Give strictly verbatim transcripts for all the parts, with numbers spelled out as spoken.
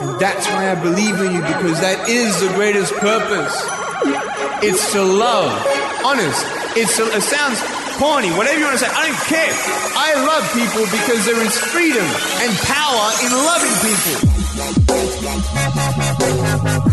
And that's why I believe in you, because that is the greatest purpose. It's to love. Honest. It's to, it sounds corny, whatever you want to say. I don't care. I love people because there is freedom and power in loving people.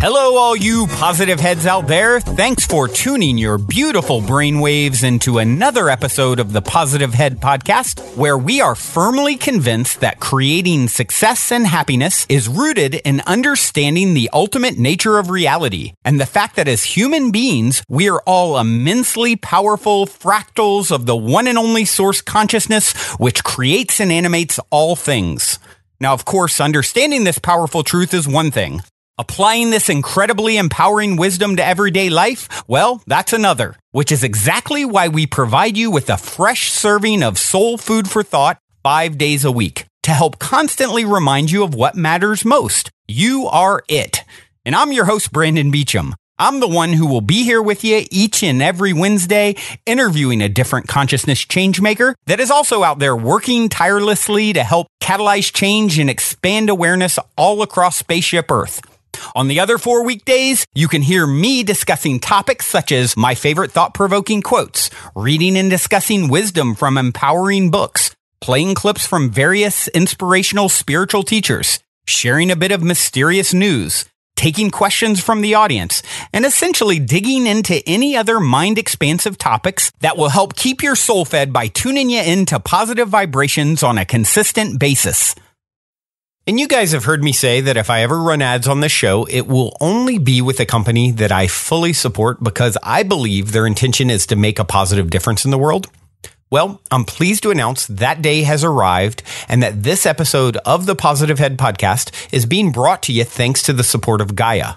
Hello, all you positive heads out there. Thanks for tuning your beautiful brainwaves into another episode of the Positive Head Podcast, where we are firmly convinced that creating success and happiness is rooted in understanding the ultimate nature of reality and the fact that as human beings, we are all immensely powerful fractals of the one and only source consciousness, which creates and animates all things. Now, of course, understanding this powerful truth is one thing. Applying this incredibly empowering wisdom to everyday life, well, that's another, which is exactly why we provide you with a fresh serving of soul food for thought five days a week to help constantly remind you of what matters most. You are it. And I'm your host, Brandon Beecham. I'm the one who will be here with you each and every Wednesday, interviewing a different consciousness changemaker that is also out there working tirelessly to help catalyze change and expand awareness all across Spaceship Earth. On the other four weekdays, you can hear me discussing topics such as my favorite thought-provoking quotes, reading and discussing wisdom from empowering books, playing clips from various inspirational spiritual teachers, sharing a bit of mysterious news, taking questions from the audience, and essentially digging into any other mind-expansive topics that will help keep your soul fed by tuning you into positive vibrations on a consistent basis. And you guys have heard me say that if I ever run ads on this show, it will only be with a company that I fully support because I believe their intention is to make a positive difference in the world. Well, I'm pleased to announce that day has arrived and that this episode of the Positive Head Podcast is being brought to you thanks to the support of Gaia.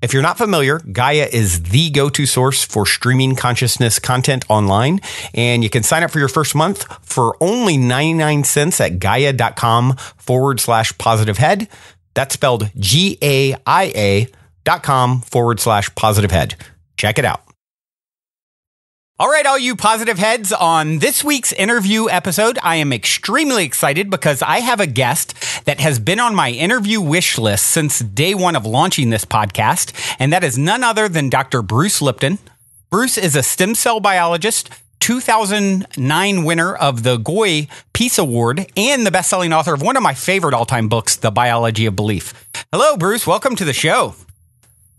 If you're not familiar, Gaia is the go-to source for streaming consciousness content online, and you can sign up for your first month for only ninety-nine cents at Gaia.com forward slash positive head. That's spelled G A I A dot com forward slash positive head. Check it out. All right, all you positive heads, on this week's interview episode, I am extremely excited because I have a guest that has been on my interview wish list since day one of launching this podcast, and that is none other than Doctor Bruce Lipton. Bruce is a stem cell biologist, two thousand nine winner of the Goy Peace Award, and the best-selling author of one of my favorite all-time books, The Biology of Belief. Hello, Bruce. Welcome to the show.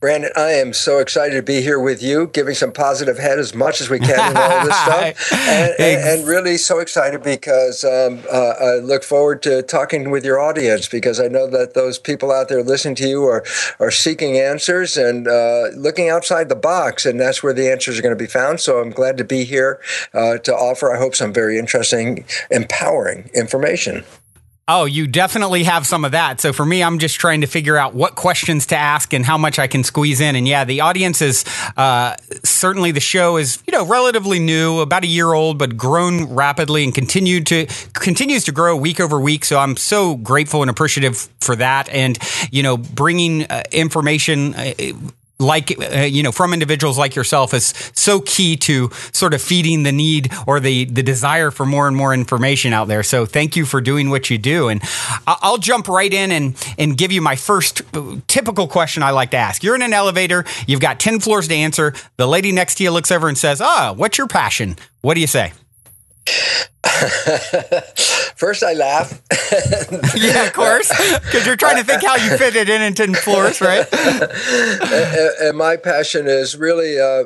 Brandon, I am so excited to be here with you, giving some positive head as much as we can in all this stuff, and, and, and really so excited because um, uh, I look forward to talking with your audience, because I know that those people out there listening to you are, are seeking answers and uh, looking outside the box, and that's where the answers are going to be found. So I'm glad to be here uh, to offer, I hope, some very interesting, empowering information. Oh, you definitely have some of that. So for me, I'm just trying to figure out what questions to ask and how much I can squeeze in. And yeah, the audience is uh, certainly the show is, you know, relatively new, about a year old, but grown rapidly and continued to continues to grow week over week. So I'm so grateful and appreciative for that. And, you know, bringing uh, information uh, like, uh, you know, from individuals like yourself is so key to sort of feeding the need or the, the desire for more and more information out there. So thank you for doing what you do. And I'll jump right in and, and give you my first typical question I like to ask. You're in an elevator. You've got ten floors to answer. The lady next to you looks over and says, "Oh, what's your passion?" What do you say? First, I laugh. Yeah, of course, because you're trying to think how you fit it in in ten floors, right? and, and my passion is really, uh,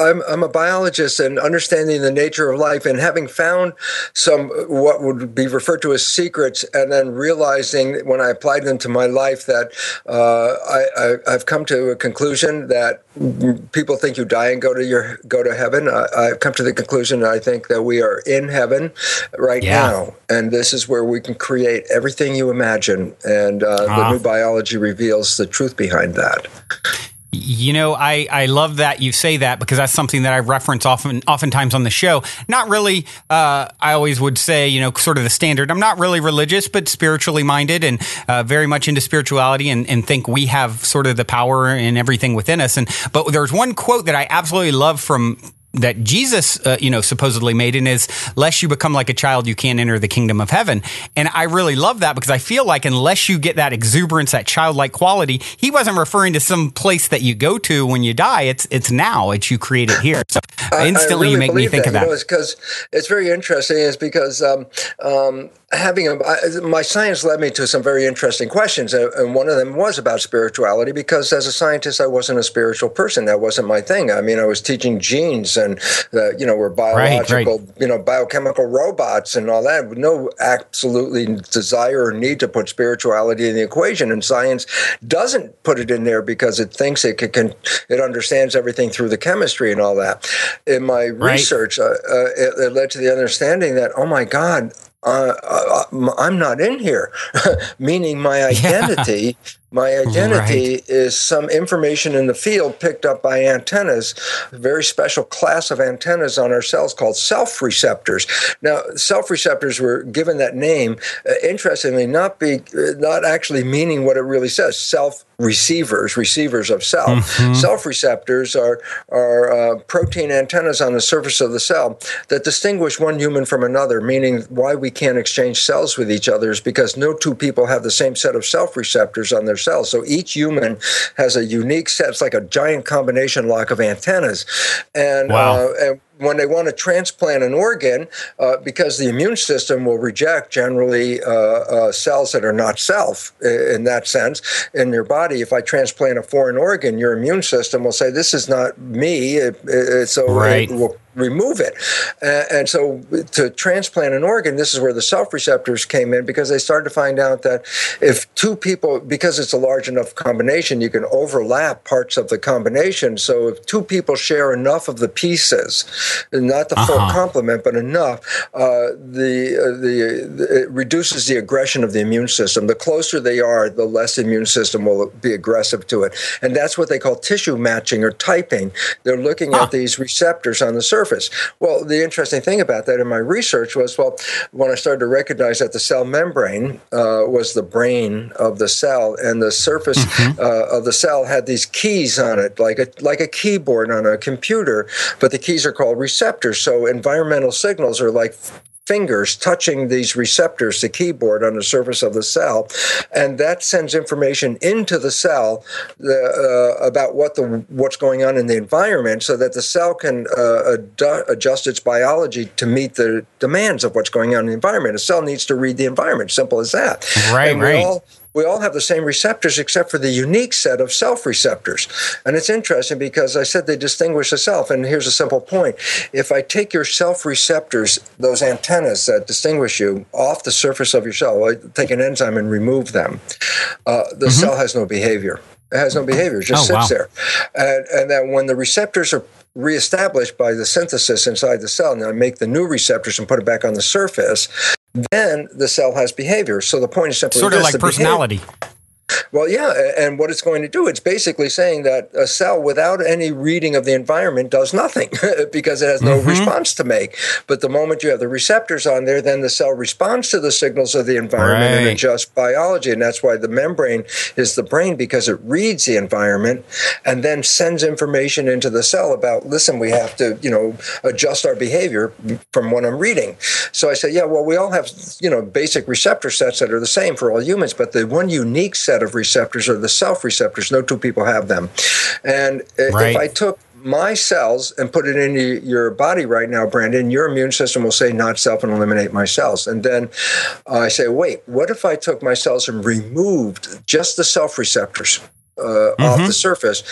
I'm, I'm a biologist, and understanding the nature of life and having found some what would be referred to as secrets, and then realizing when I applied them to my life that uh, I, I, I've come to a conclusion that people think you die and go to your go to heaven. I, I've come to the conclusion that I think that we are in heaven right yeah. now, and this is where we can create everything you imagine. And uh, uh, the new biology reveals the truth behind that. You know, I, I love that you say that, because that's something that I reference often, oftentimes on the show. Not really, uh, I always would say, you know, sort of the standard. I'm not really religious, but spiritually minded and uh, very much into spirituality, and, and think we have sort of the power and everything within us. And but there's one quote that I absolutely love from that Jesus, uh, you know, supposedly made, and is, lest you become like a child, you can't enter the kingdom of heaven. And I really love that, because I feel like unless you get that exuberance, that childlike quality, he wasn't referring to some place that you go to when you die. It's it's now. It's you create it here. So I, instantly I really you make me think that, of that. You know, it's, 'cause it's very interesting. It's because um, um, having a, I, my science led me to some very interesting questions. And one of them was about spirituality, because as a scientist, I wasn't a spiritual person. That wasn't my thing. I mean, I was teaching genes and the, you know, we're biological, right, right. you know, biochemical robots and all that, with no absolutely desire or need to put spirituality in the equation. And science doesn't put it in there because it thinks it can, can it understands everything through the chemistry and all that. In my right. research, uh, uh, it, it led to the understanding that, oh my God, uh, uh, I'm not in here, meaning my identity. Yeah. My identity right. is some information in the field picked up by antennas, a very special class of antennas on our cells called self-receptors. Now, self-receptors were given that name, uh, interestingly, not be, uh, not actually meaning what it really says, self-receivers, receivers of self. Mm-hmm. Self-receptors are, are uh, protein antennas on the surface of the cell that distinguish one human from another, meaning why we can't exchange cells with each other is because no two people have the same set of self-receptors on their cells. So each human has a unique set. It's like a giant combination lock of antennas. And, wow. uh, and when they want to transplant an organ, uh, because the immune system will reject generally uh, uh, cells that are not self in that sense in your body. If I transplant a foreign organ, your immune system will say, this is not me. It, it, so right. it will remove it. Uh, and so to transplant an organ, this is where the self-receptors came in, because they started to find out that if two people, because it's a large enough combination, you can overlap parts of the combination. So if two people share enough of the pieces, not the full uh-huh. complement, but enough, uh, the, uh, the, the it reduces the aggression of the immune system. The closer they are, the less the immune system will be aggressive to it. And that's what they call tissue matching or typing. They're looking huh. at these receptors on the surface. Well, the interesting thing about that in my research was, well, when I started to recognize that the cell membrane uh, was the brain of the cell, and the surface mm-hmm. uh, of the cell had these keys on it, like a like a keyboard on a computer, but the keys are called receptors. So environmental signals are like fingers touching these receptors, the keyboard on the surface of the cell, and that sends information into the cell uh, about what the what's going on in the environment, so that the cell can uh, ad- adjust its biology to meet the demands of what's going on in the environment. A cell needs to read the environment. Simple as that. Right, and right. All, We all have the same receptors except for the unique set of self-receptors. And it's interesting because I said they distinguish the self. And here's a simple point. If I take your self-receptors, those antennas that distinguish you, off the surface of your cell, I take an enzyme and remove them, uh, the mm-hmm. cell has no behavior. It has no behavior. It just oh, sits wow. there. And, and then when the receptors are reestablished by the synthesis inside the cell, and I make the new receptors and put it back on the surface, then the cell has behavior. So the point is simply sort of like personality. Well, yeah, and what it's going to do, it's basically saying that a cell without any reading of the environment does nothing because it has no mm-hmm. response to make. But the moment you have the receptors on there, then the cell responds to the signals of the environment right. and adjusts biology. And that's why the membrane is the brain, because it reads the environment and then sends information into the cell about, listen, we have to, you know, adjust our behavior from what I'm reading. So I say, yeah, well, we all have, you know, basic receptor sets that are the same for all humans, but the one unique set of receptors are the self-receptors. No two people have them. And right. if I took my cells and put it into your body right now, Brandon, your immune system will say not self and eliminate my cells. And then uh, I say, wait, what if I took my cells and removed just the self-receptors? Uh, mm-hmm. off the surface,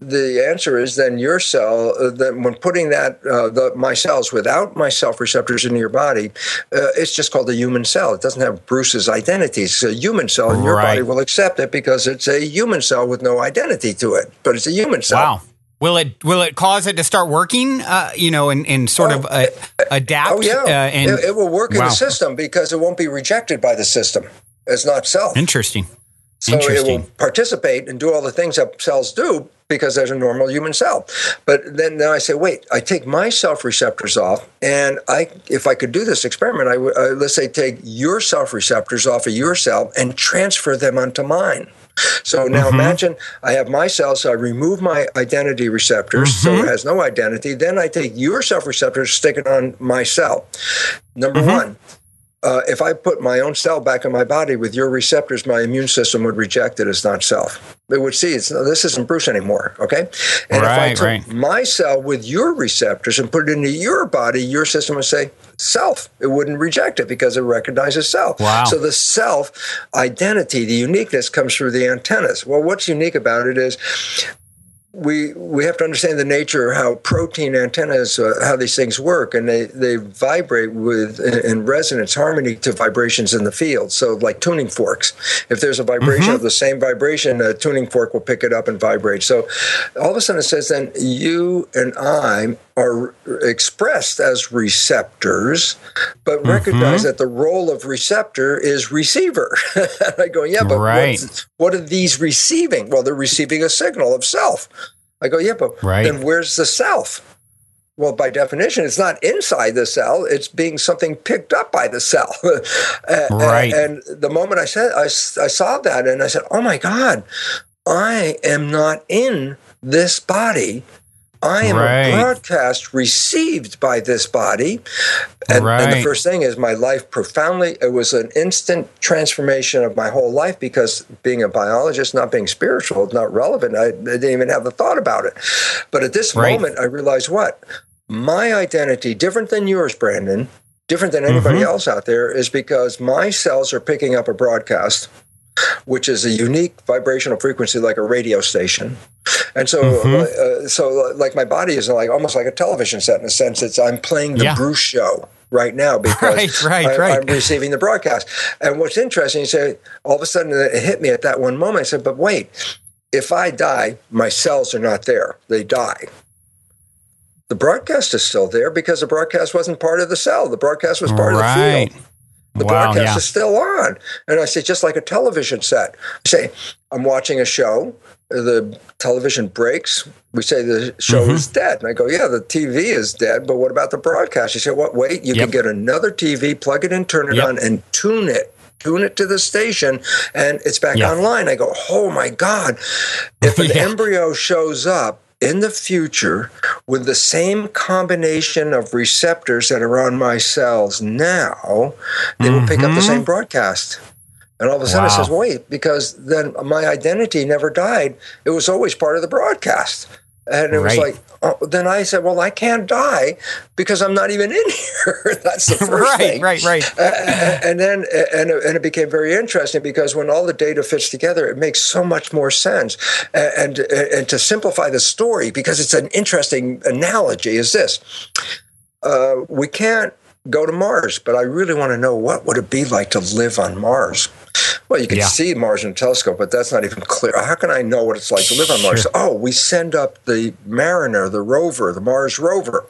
the answer is then your cell, uh, then when putting that, uh, the, my cells without my self-receptors into your body, uh, it's just called a human cell. It doesn't have Bruce's identity. It's a human cell, and your right. body will accept it because it's a human cell with no identity to it, but it's a human cell. Wow. Will it will it cause it to start working, uh, you know, and, and sort oh, of uh, adapt? Oh, yeah. Uh, and, it, it will work wow. in the system because it won't be rejected by the system. It's not self. Interesting. So it will participate and do all the things that cells do because there's a normal human cell. But then, then I say, wait, I take my self-receptors off, and I, if I could do this experiment, I would, uh, let's say take your self-receptors off of your cell and transfer them onto mine. So now mm-hmm. imagine I have my cells, so I remove my identity receptors, mm-hmm. so it has no identity. Then I take your self-receptors, stick it on my cell. Number mm-hmm. one, uh, if I put my own cell back in my body with your receptors, my immune system would reject it as not self. It would see, it's, no, this isn't Bruce anymore, okay? And right, if I took right. my cell with your receptors and put it into your body, your system would say, self. It wouldn't reject it because it recognizes self. Wow. So the self identity, the uniqueness comes through the antennas. Well, what's unique about it is we we have to understand the nature of how protein antennas, uh, how these things work, and they, they vibrate with in, in resonance, harmony to vibrations in the field. So like tuning forks. If there's a vibration mm-hmm. of the same vibration, a tuning fork will pick it up and vibrate. So all of a sudden it says then you and I are expressed as receptors, but mm-hmm. recognize that the role of receptor is receiver. I go, yeah, but right. what are these receiving? Well, they're receiving a signal of self. I go, yeah, but right. then where's the self? Well, by definition, it's not inside the cell. It's being something picked up by the cell. and, right. and the moment I said, I, I saw that and I said, oh my God, I am not in this body. I am right. a broadcast received by this body. And, right. and the first thing is my life profoundly, it was an instant transformation of my whole life because being a biologist, not being spiritual, not relevant. I, I didn't even have a thought about it. But at this right. moment, I realized what? My identity, different than yours, Brandon, different than anybody mm-hmm. else out there, is because my cells are picking up a broadcast, which is a unique vibrational frequency like a radio station. And so, mm-hmm. uh, so like my body is like almost like a television set in a sense. It's I'm playing the yeah. Bruce show right now because right, right, I, right. I'm receiving the broadcast. And what's interesting, you say, all of a sudden it hit me at that one moment. I said, but wait, if I die, my cells are not there. They die. The broadcast is still there because the broadcast wasn't part of the cell. The broadcast was part right. of the field. The wow, broadcast yeah. is still on. And I say, just like a television set. I say, I'm watching a show. The television breaks. We say the show mm-hmm. is dead. And I go, yeah, the T V is dead, but what about the broadcast? You say, what? Well, wait, you yep. can get another T V, plug it in, turn it yep. on, and tune it. Tune it to the station, and it's back yep. online. I go, oh, my God. If an yeah. embryo shows up in the future with the same combination of receptors that are on my cells now, they mm-hmm. will pick up the same broadcast. And all of a sudden wow. it says, wait, because then my identity never died. It was always part of the broadcast. And it right. was like, oh, then I said, well, I can't die because I'm not even in here. That's the first right, thing. Right, right, right. Uh, and then and, and it became very interesting because when all the data fits together, it makes so much more sense. And, and, and to simplify the story, because it's an interesting analogy, is this. Uh, we can't go to Mars, but I really want to know what would it be like to live on Mars? Well, you can yeah. see Mars in a telescope, but that's not even clear. How can I know what it's like to live on Mars? Sure. Oh, we send up the Mariner, the rover, the Mars rover.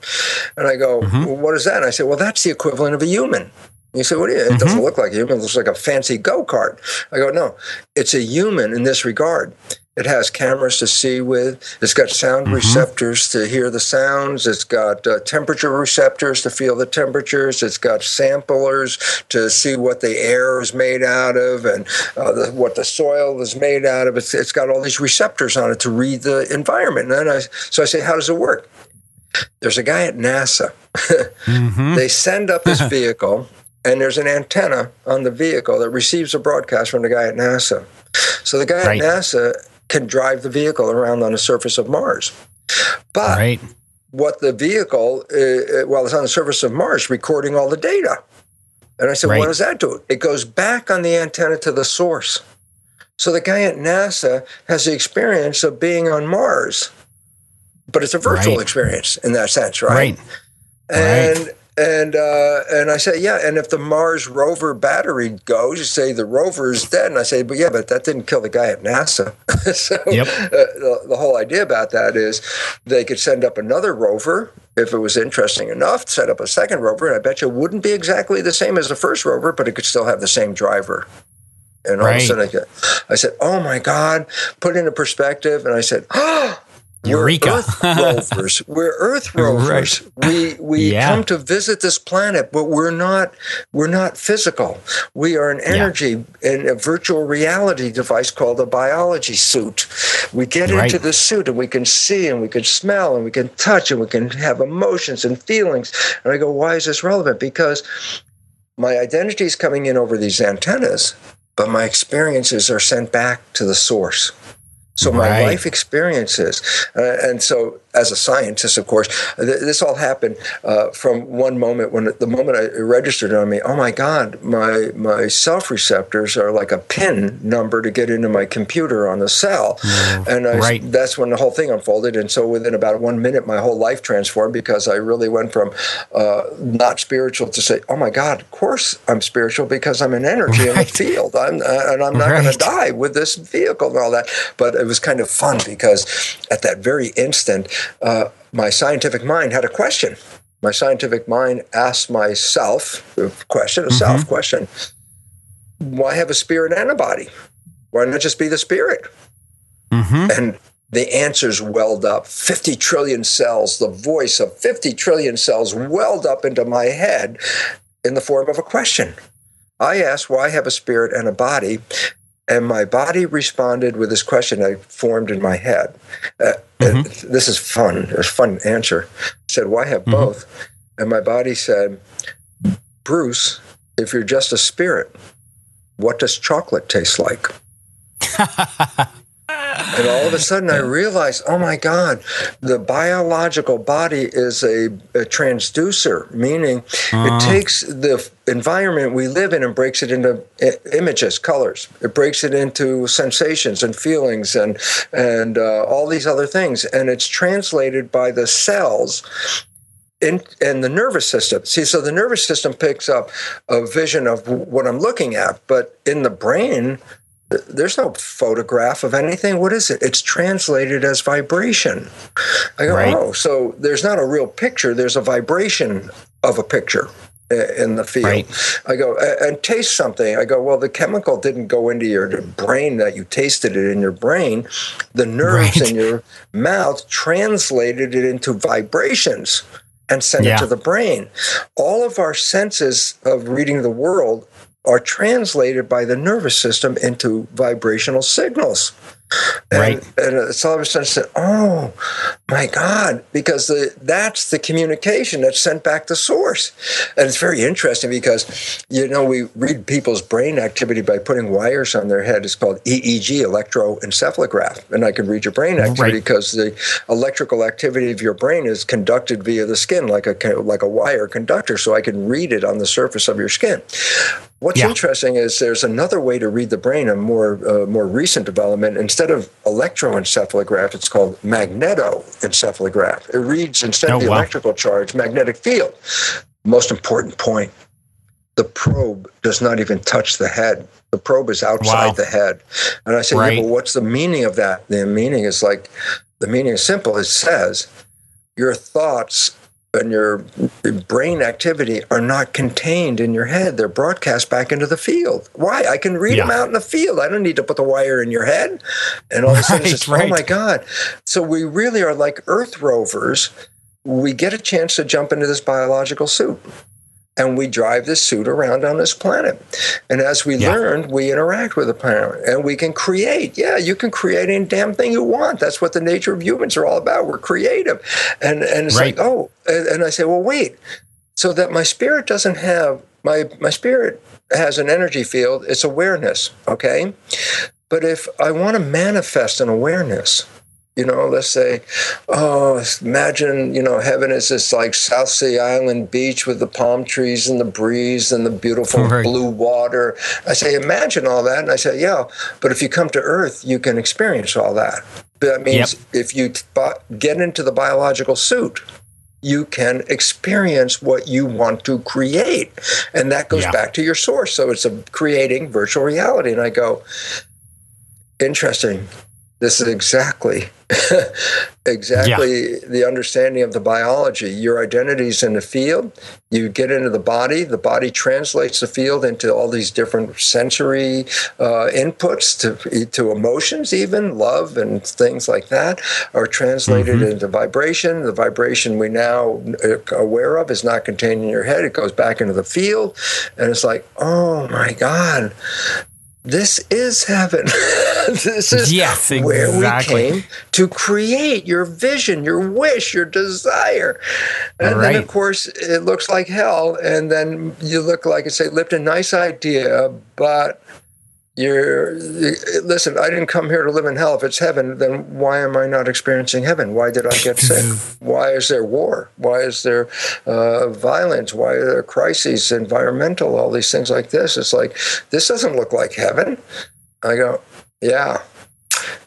And I go, mm-hmm. well, what is that? And I say, well, that's the equivalent of a human. You say, what do you? It mm-hmm. doesn't look like a human. It looks like a fancy go-kart. I go, no, it's a human in this regard. It has cameras to see with. It's got sound mm-hmm. receptors to hear the sounds. It's got uh, temperature receptors to feel the temperatures. It's got samplers to see what the air is made out of and uh, the, what the soil is made out of. It's, it's got all these receptors on it to read the environment. And then I, so I say, how does it work? There's a guy at NASA. mm-hmm. They send up this vehicle, and there's an antenna on the vehicle that receives a broadcast from the guy at NASA. So the guy right. at NASA can drive the vehicle around on the surface of Mars. But right. what the vehicle, uh, while it's on the surface of Mars, recording all the data. And I said, right. what does that do? It goes back on the antenna to the source. So the guy at NASA has the experience of being on Mars, but it's a virtual right. experience in that sense, right? Right. And right. And uh, and I say, yeah, and if the Mars rover battery goes, you say the rover is dead. And I say, but yeah, but that didn't kill the guy at NASA. so yep. uh, the, the whole idea about that is they could send up another rover, if it was interesting enough, set up a second rover, and I bet you it wouldn't be exactly the same as the first rover, but it could still have the same driver. And all right. of a sudden I, I said, oh, my God, put it into perspective. And I said, oh. Eureka. We're Earth rovers. We're Earth rovers. Right. We we yeah. come to visit this planet, but we're not we're not physical. We are an energy yeah. and a virtual reality device called a biology suit. We get right. into the suit and we can see and we can smell and we can touch and we can have emotions and feelings. And I go, why is this relevant? Because my identity is coming in over these antennas, but my experiences are sent back to the source. So my right. life experiences, uh, and so as a scientist, of course, th- this all happened uh, from one moment when the moment I registered on me, oh my God, my my self-receptors are like a PIN number to get into my computer on the cell. Mm, and I, right. that's when the whole thing unfolded. And so within about one minute, my whole life transformed because I really went from uh, not spiritual to say, oh my God, of course I'm spiritual because I'm an energy right. in the field. I'm, uh, and I'm not right. going to die with this vehicle and all that. But it was kind of fun because at that very instant, uh, my scientific mind had a question. My scientific mind asked myself a question, a mm-hmm. self question. Why have a spirit and a body? Why not just be the spirit? Mm-hmm. And the answers welled up. fifty trillion cells, the voice of fifty trillion cells welled up into my head in the form of a question. I asked, why have a spirit and a body? And my body responded with this question I formed in my head. Uh, mm-hmm. This is fun. It was a fun answer. I said, why have mm-hmm. both? And my body said, Bruce, if you're just a spirit, what does chocolate taste like? And all of a sudden I realized, oh my God, the biological body is a, a transducer, meaning uh. it takes the environment we live in and breaks it into images, colors. It breaks it into sensations and feelings and, and uh, all these other things. And it's translated by the cells in, and the nervous system. See, so the nervous system picks up a vision of what I'm looking at, but in the brain, there's no photograph of anything. What is it? It's translated as vibration. I go, right. oh, so there's not a real picture. There's a vibration of a picture in the field. Right. I go, and taste something. I go, well, the chemical didn't go into your brain that you tasted it in your brain. The nerves right. in your mouth translated it into vibrations and sent yeah. it to the brain. All of our senses of reading the world are translated by the nervous system into vibrational signals. And, right. and so all of a sudden I said, oh, my God, because the, that's the communication that's sent back to source. And it's very interesting because, you know, we read people's brain activity by putting wires on their head. It's called E E G, electroencephalograph. And I can read your brain activity right. because the electrical activity of your brain is conducted via the skin like a, like a wire conductor. So I can read it on the surface of your skin. What's yeah. interesting is there's another way to read the brain, a more uh, more recent development. Instead of electroencephalograph, it's called magnetoencephalograph. It reads, instead oh, of the wow. electrical charge, magnetic field. Most important point, the probe does not even touch the head. The probe is outside wow. the head. And I said, right. yeah, well, what's the meaning of that? The meaning is like, the meaning is simple. It says, your thoughts and your brain activity are not contained in your head. They're broadcast back into the field. Why? I can read yeah. them out in the field. I don't need to put the wire in your head. And all of a sudden, it's just, right. oh, my God. So we really are like Earth rovers. We get a chance to jump into this biological suit. And we drive this suit around on this planet. And as we yeah. learn, we interact with the planet. And we can create. Yeah, you can create any damn thing you want. That's what the nature of humans are all about. We're creative. And and it's right. like, oh, and, and I say, well, wait. So that my spirit doesn't have, my, my spirit has an energy field. It's awareness, okay? But if I want to manifest an awareness, you know, let's say, oh, imagine, you know, heaven is this like South Sea Island beach with the palm trees and the breeze and the beautiful right. blue water. I say, imagine all that. And I say, yeah, but if you come to Earth, you can experience all that. That means yep. if you get into the biological suit, you can experience what you want to create. And that goes yeah. back to your source. So it's a creating virtual reality. And I go, interesting. This is exactly, exactly yeah. the understanding of the biology. Your identity is in the field. You get into the body. The body translates the field into all these different sensory uh, inputs to to emotions, even love and things like that are translated mm-hmm. into vibration. The vibration we now are aware of is not contained in your head. It goes back into the field, and it's like, oh my God. This is heaven. This is yes, exactly. where we came to create your vision, your wish, your desire. And right. then, of course, it looks like hell. And then you look like and say, Lipton, nice idea, but you're, listen, I didn't come here to live in hell. If it's heaven, then why am I not experiencing heaven? Why did I get sick? Why is there war? Why is there uh, violence? Why are there crises, environmental, all these things like this? It's like, this doesn't look like heaven. I go, yeah.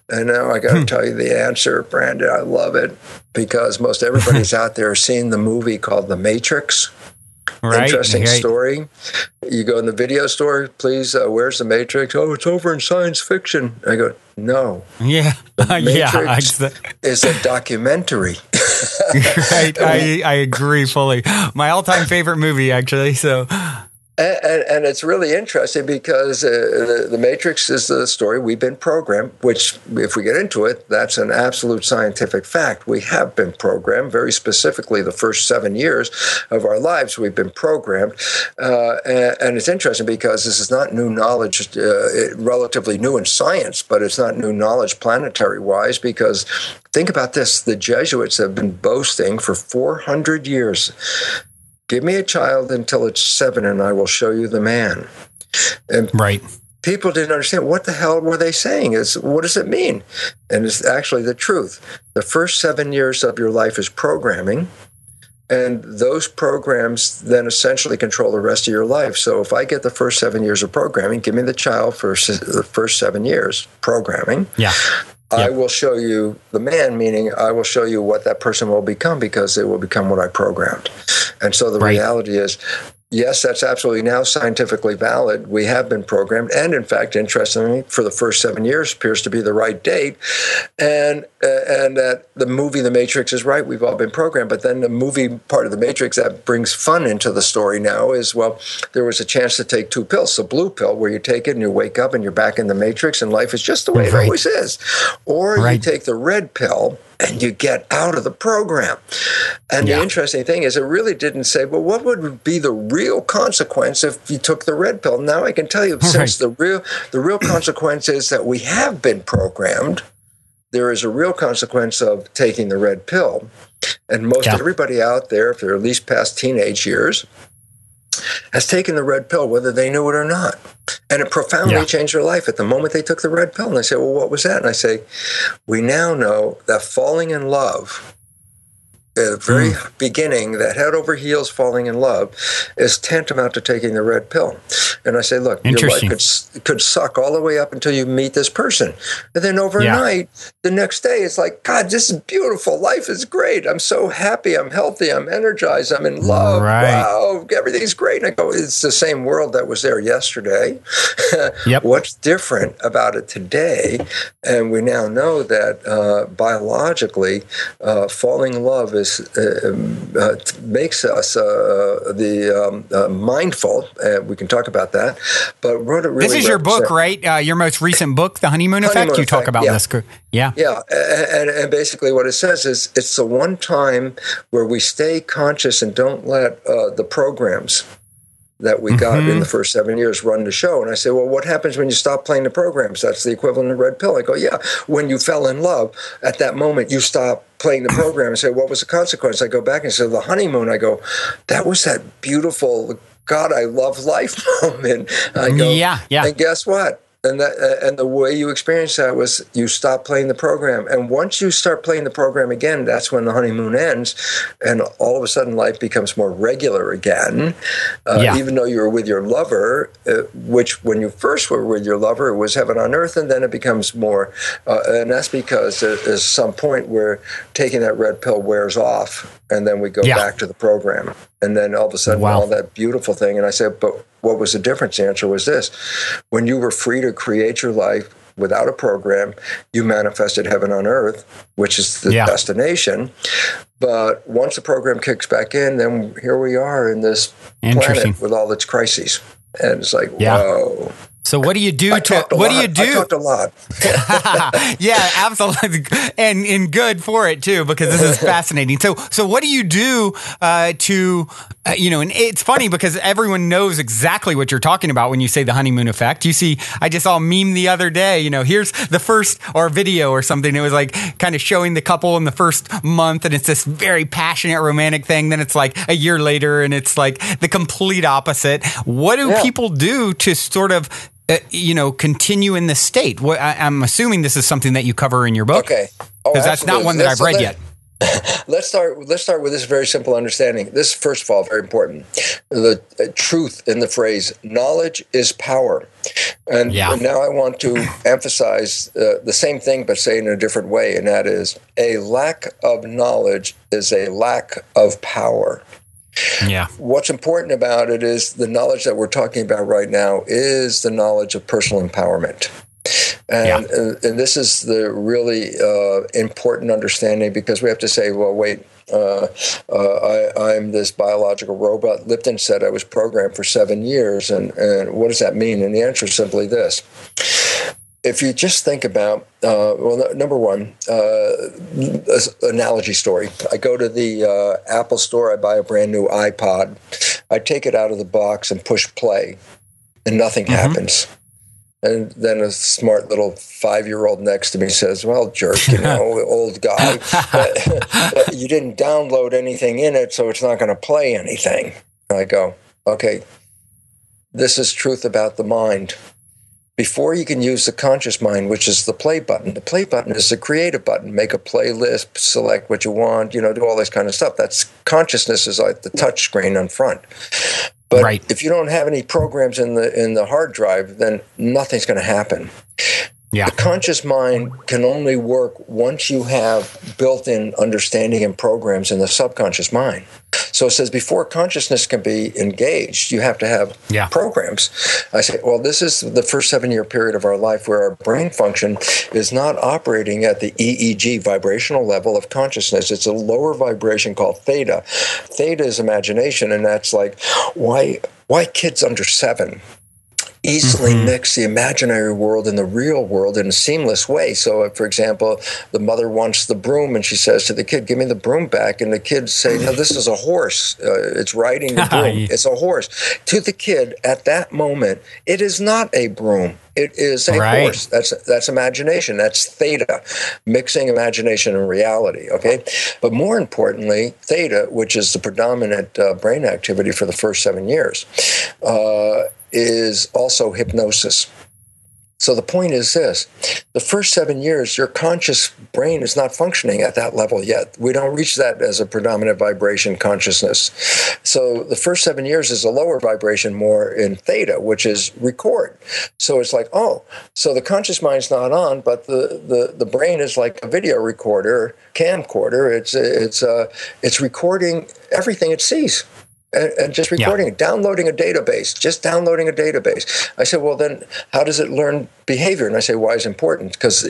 And now I got to hmm. tell you the answer, Brandon. I love it because most everybody's out there seeing the movie called The Matrix. Right, Interesting right. story. You go in the video store, please, uh, where's The Matrix? Oh, it's over in science fiction. I go, no. Yeah. The Matrix yeah, is a documentary. Right. I, I agree fully. My all-time favorite movie, actually, so... And, and, and it's really interesting because uh, the, the Matrix is the story we've been programmed, which if we get into it, that's an absolute scientific fact. We have been programmed, very specifically the first seven years of our lives, we've been programmed. Uh, and, and it's interesting because this is not new knowledge, uh, it, relatively new in science, but it's not new knowledge planetary-wise because think about this. The Jesuits have been boasting for four hundred years. Give me a child until it's seven, and I will show you the man. And right. people didn't understand. What the hell were they saying? It's, what does it mean? And it's actually the truth. The first seven years of your life is programming, and those programs then essentially control the rest of your life. So if I get the first seven years of programming, give me the child for the first seven years, programming. Yeah. Yep. I will show you the man, meaning I will show you what that person will become because they will become what I programmed. And so the right. reality is, yes, that's absolutely now scientifically valid. We have been programmed. And in fact, interestingly, for the first seven years appears to be the right date. And uh, and that uh, the movie The Matrix is right. We've all been programmed. But then the movie part of The Matrix that brings fun into the story now is, well, there was a chance to take two pills. The blue pill where you take it and you wake up and you're back in the Matrix and life is just the way right. it always is. Or right. you take the red pill and you get out of the program. And yeah. the interesting thing is it really didn't say, well, what would be the real consequence if you took the red pill? Now I can tell you, since right. the real the real consequence is that we have been programmed, there is a real consequence of taking the red pill. And most yeah. everybody out there, if they're at least past teenage years, has taken the red pill, whether they knew it or not. And it profoundly yeah. changed their life at the moment they took the red pill. And I say, well, what was that? And I say, we now know that falling in love, the very mm. beginning, that head over heels falling in love, is tantamount to taking the red pill. And I say, look, your life could, could suck all the way up until you meet this person. And then overnight, yeah. the next day, it's like, God, this is beautiful. Life is great. I'm so happy. I'm healthy. I'm energized. I'm in love. Right. Wow, everything's great. And I go, it's the same world that was there yesterday. Yep. What's different about it today? And we now know that uh, biologically, uh, falling in love is Uh, uh, makes us uh, the um, uh, mindful. Uh, we can talk about that. But what it really this is your book, right? Uh, your most recent book, The Honeymoon, honeymoon Effect. You talk about yeah. this. Yeah. Yeah. And, and basically what it says is it's the one time where we stay conscious and don't let uh, the programs that we got mm-hmm. in the first seven years run the show. And I say, well, what happens when you stop playing the programs? That's the equivalent of red pill. I go, yeah, when you fell in love, at that moment you stop playing the program and say, what was the consequence? I go back and say, the honeymoon. I go, that was that beautiful, God, I love life moment. I go, yeah, yeah. And guess what? And, that, uh, and the way you experienced that was you stop playing the program. And once you start playing the program again, that's when the honeymoon ends. And all of a sudden, life becomes more regular again. Uh, yeah. Even though you were with your lover, uh, which when you first were with your lover, it was heaven on earth. And then it becomes more. Uh, and that's because there's some point where taking that red pill wears off. And then we go yeah. back to the program. And then all of a sudden, wow. all that beautiful thing. And I said, but what was the difference? The answer was this. When you were free to create your life, without a program, you manifested heaven on earth, which is the yeah. destination. But once the program kicks back in, then here we are in this planet with all its crises. And it's like, yeah. whoa. So what do you do? I to, what lot. do you do? I talked a lot. Yeah, absolutely, and and good for it too, because this is fascinating. So so what do you do uh, to uh, you know? And it's funny because everyone knows exactly what you're talking about when you say the honeymoon effect. You see, I just saw a meme the other day. You know, here's the first or video or something. It was like kind of showing the couple in the first month, and it's this very passionate romantic thing. Then it's like a year later, and it's like the complete opposite. What do yeah. people do to sort of Uh, you know, continue in this state? What, I, I'm assuming this is something that you cover in your book. Okay, because oh, that's not one that let's, I've read let's, yet. Let's start. Let's start with this very simple understanding. This, first of all, very important. The uh, truth in the phrase "knowledge is power," and yeah. now I want to emphasize uh, the same thing, but say it in a different way, and that is a lack of knowledge is a lack of power. Yeah. What's important about it is the knowledge that we're talking about right now is the knowledge of personal empowerment. And, yeah. and, and this is the really uh, important understanding, because we have to say, well, wait, uh, uh, I, I'm this biological robot. Lipton said I was programmed for seven years. And, and what does that mean? And the answer is simply this. If you just think about, uh, well, no, number one, uh, analogy story. I go to the uh, Apple store, I buy a brand new iPod, I take it out of the box and push play, and nothing mm-hmm. happens. And then a smart little five-year-old next to me says, well, jerk, you know, old guy, you didn't download anything in it, so it's not going to play anything. And I go, okay, this is truth about the mind. Before you can use the conscious mind, which is the play button, the play button is the creative button. Make a playlist, select what you want, you know, do all this kind of stuff. That's consciousness is like the touch screen in front. But right. if you don't have any programs in the in the hard drive, then nothing's going to happen. Yeah. The conscious mind can only work once you have built-in understanding and programs in the subconscious mind. So it says before consciousness can be engaged, you have to have yeah. programs. I say, well, this is the first seven-year period of our life where our brain function is not operating at the E E G vibrational level of consciousness. It's a lower vibration called theta. Theta is imagination, and that's like, why, why kids under seven easily mm-hmm. mix the imaginary world and the real world in a seamless way. So, if, for example, the mother wants the broom and she says to the kid, give me the broom back. And the kids say, no, this is a horse. Uh, it's riding the broom. It's a horse. To the kid, at that moment, it is not a broom. It is a right. horse. That's that's imagination. That's theta, mixing imagination and reality, okay? But more importantly, theta, which is the predominant uh, brain activity for the first seven years, uh, is also hypnosis. So the point is this, the first seven years, your conscious brain is not functioning at that level yet. We don't reach that as a predominant vibration consciousness. So the first seven years is a lower vibration, more in theta, which is record. So it's like, oh, so the conscious mind's not on, but the, the, the brain is like a video recorder, camcorder. It's, it's, uh, it's recording everything it sees. And just recording yeah. it, downloading a database, just downloading a database. I said, well, then how does it learn behavior? And I say, why is it important? Because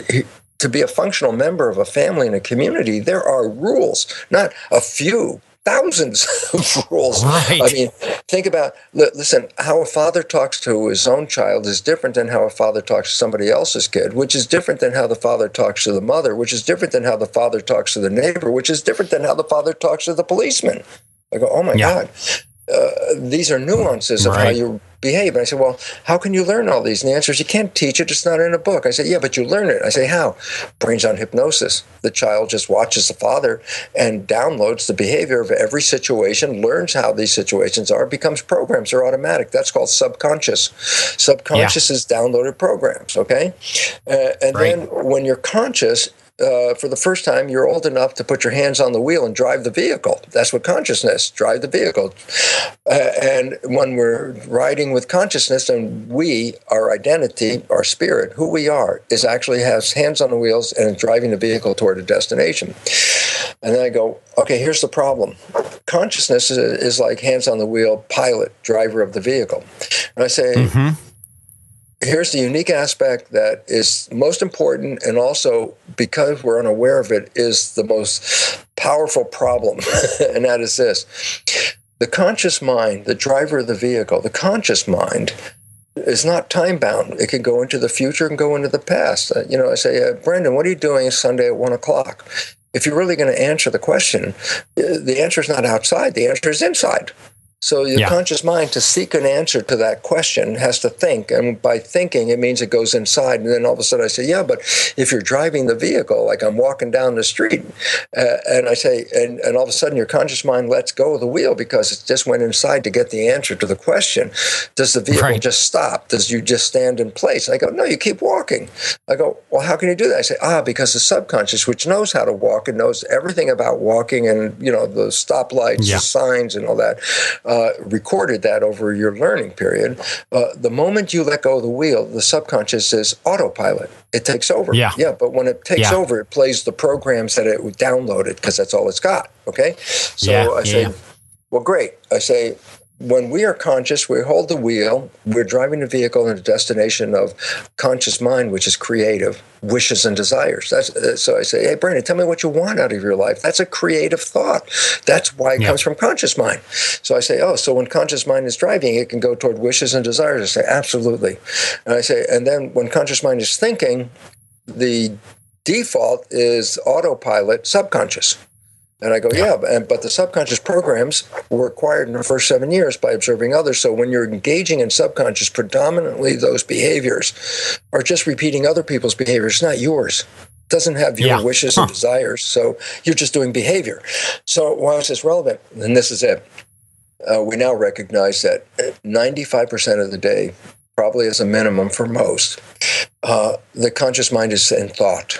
to be a functional member of a family and a community, there are rules, not a few, thousands of rules. Right. I mean, think about, listen, how a father talks to his own child is different than how a father talks to somebody else's kid, which is different than how the father talks to the mother, which is different than how the father talks to the neighbor, which is different than how the father talks to the policeman. I go, oh, my yeah. God, uh, these are nuances of right. how you behave. And I said, well, how can you learn all these? And the answer is you can't teach it. It's not in a book. I said, yeah, but you learn it. I say, how? Brain's on hypnosis. The child just watches the father and downloads the behavior of every situation, learns how these situations are, becomes programs. They're automatic. That's called subconscious. Subconscious yeah. is downloaded programs, okay? Uh, and right. then when you're conscious, Uh, for the first time, you're old enough to put your hands on the wheel and drive the vehicle. That's what consciousness, drive the vehicle. Uh, and when we're riding with consciousness and we, our identity, our spirit, who we are, is actually has hands on the wheels and is driving the vehicle toward a destination. And then I go, okay, here's the problem. Consciousness is, is like hands on the wheel, pilot, driver of the vehicle. And I say, mm-hmm. here's the unique aspect that is most important, and also because we're unaware of it, is the most powerful problem, and that is this. The conscious mind, the driver of the vehicle, the conscious mind is not time-bound. It can go into the future and go into the past. Uh, you know, I say, uh, Brandon, what are you doing Sunday at one o'clock? If you're really going to answer the question, the answer is not outside. The answer is inside. So your yeah. conscious mind, to seek an answer to that question, has to think. And by thinking, it means it goes inside. And then all of a sudden I say, yeah, but if you're driving the vehicle, like I'm walking down the street, uh, and I say, and, and all of a sudden your conscious mind lets go of the wheel because it just went inside to get the answer to the question. Does the vehicle right. just stop? Does you just stand in place? I go, no, you keep walking. I go, well, how can you do that? I say, ah, because the subconscious, which knows how to walk and knows everything about walking and, you know, the stoplights, yeah. the signs and all that, Uh, recorded that over your learning period. Uh, the moment you let go of the wheel, the subconscious is autopilot. It takes over. Yeah. Yeah. But when it takes yeah. over, it plays the programs that it downloaded because that's all it's got. Okay. So yeah, I say, yeah. well, great. I say, when we are conscious, we hold the wheel, we're driving the vehicle in the destination of conscious mind, which is creative, wishes and desires. That's, uh, so I say, hey, Brandon, tell me what you want out of your life. That's a creative thought. That's why it yeah. comes from conscious mind. So I say, oh, so when conscious mind is driving, it can go toward wishes and desires. I say, absolutely. And I say, and then when conscious mind is thinking, the default is autopilot, subconscious. And I go, yeah, and, but the subconscious programs were acquired in the first seven years by observing others. So when you're engaging in subconscious, predominantly those behaviors are just repeating other people's behaviors, not yours. It doesn't have your yeah. wishes huh. and desires. So you're just doing behavior. So why is this relevant? And this is it. Uh, we now recognize that ninety-five percent of the day, probably as a minimum for most, uh, the conscious mind is in thought.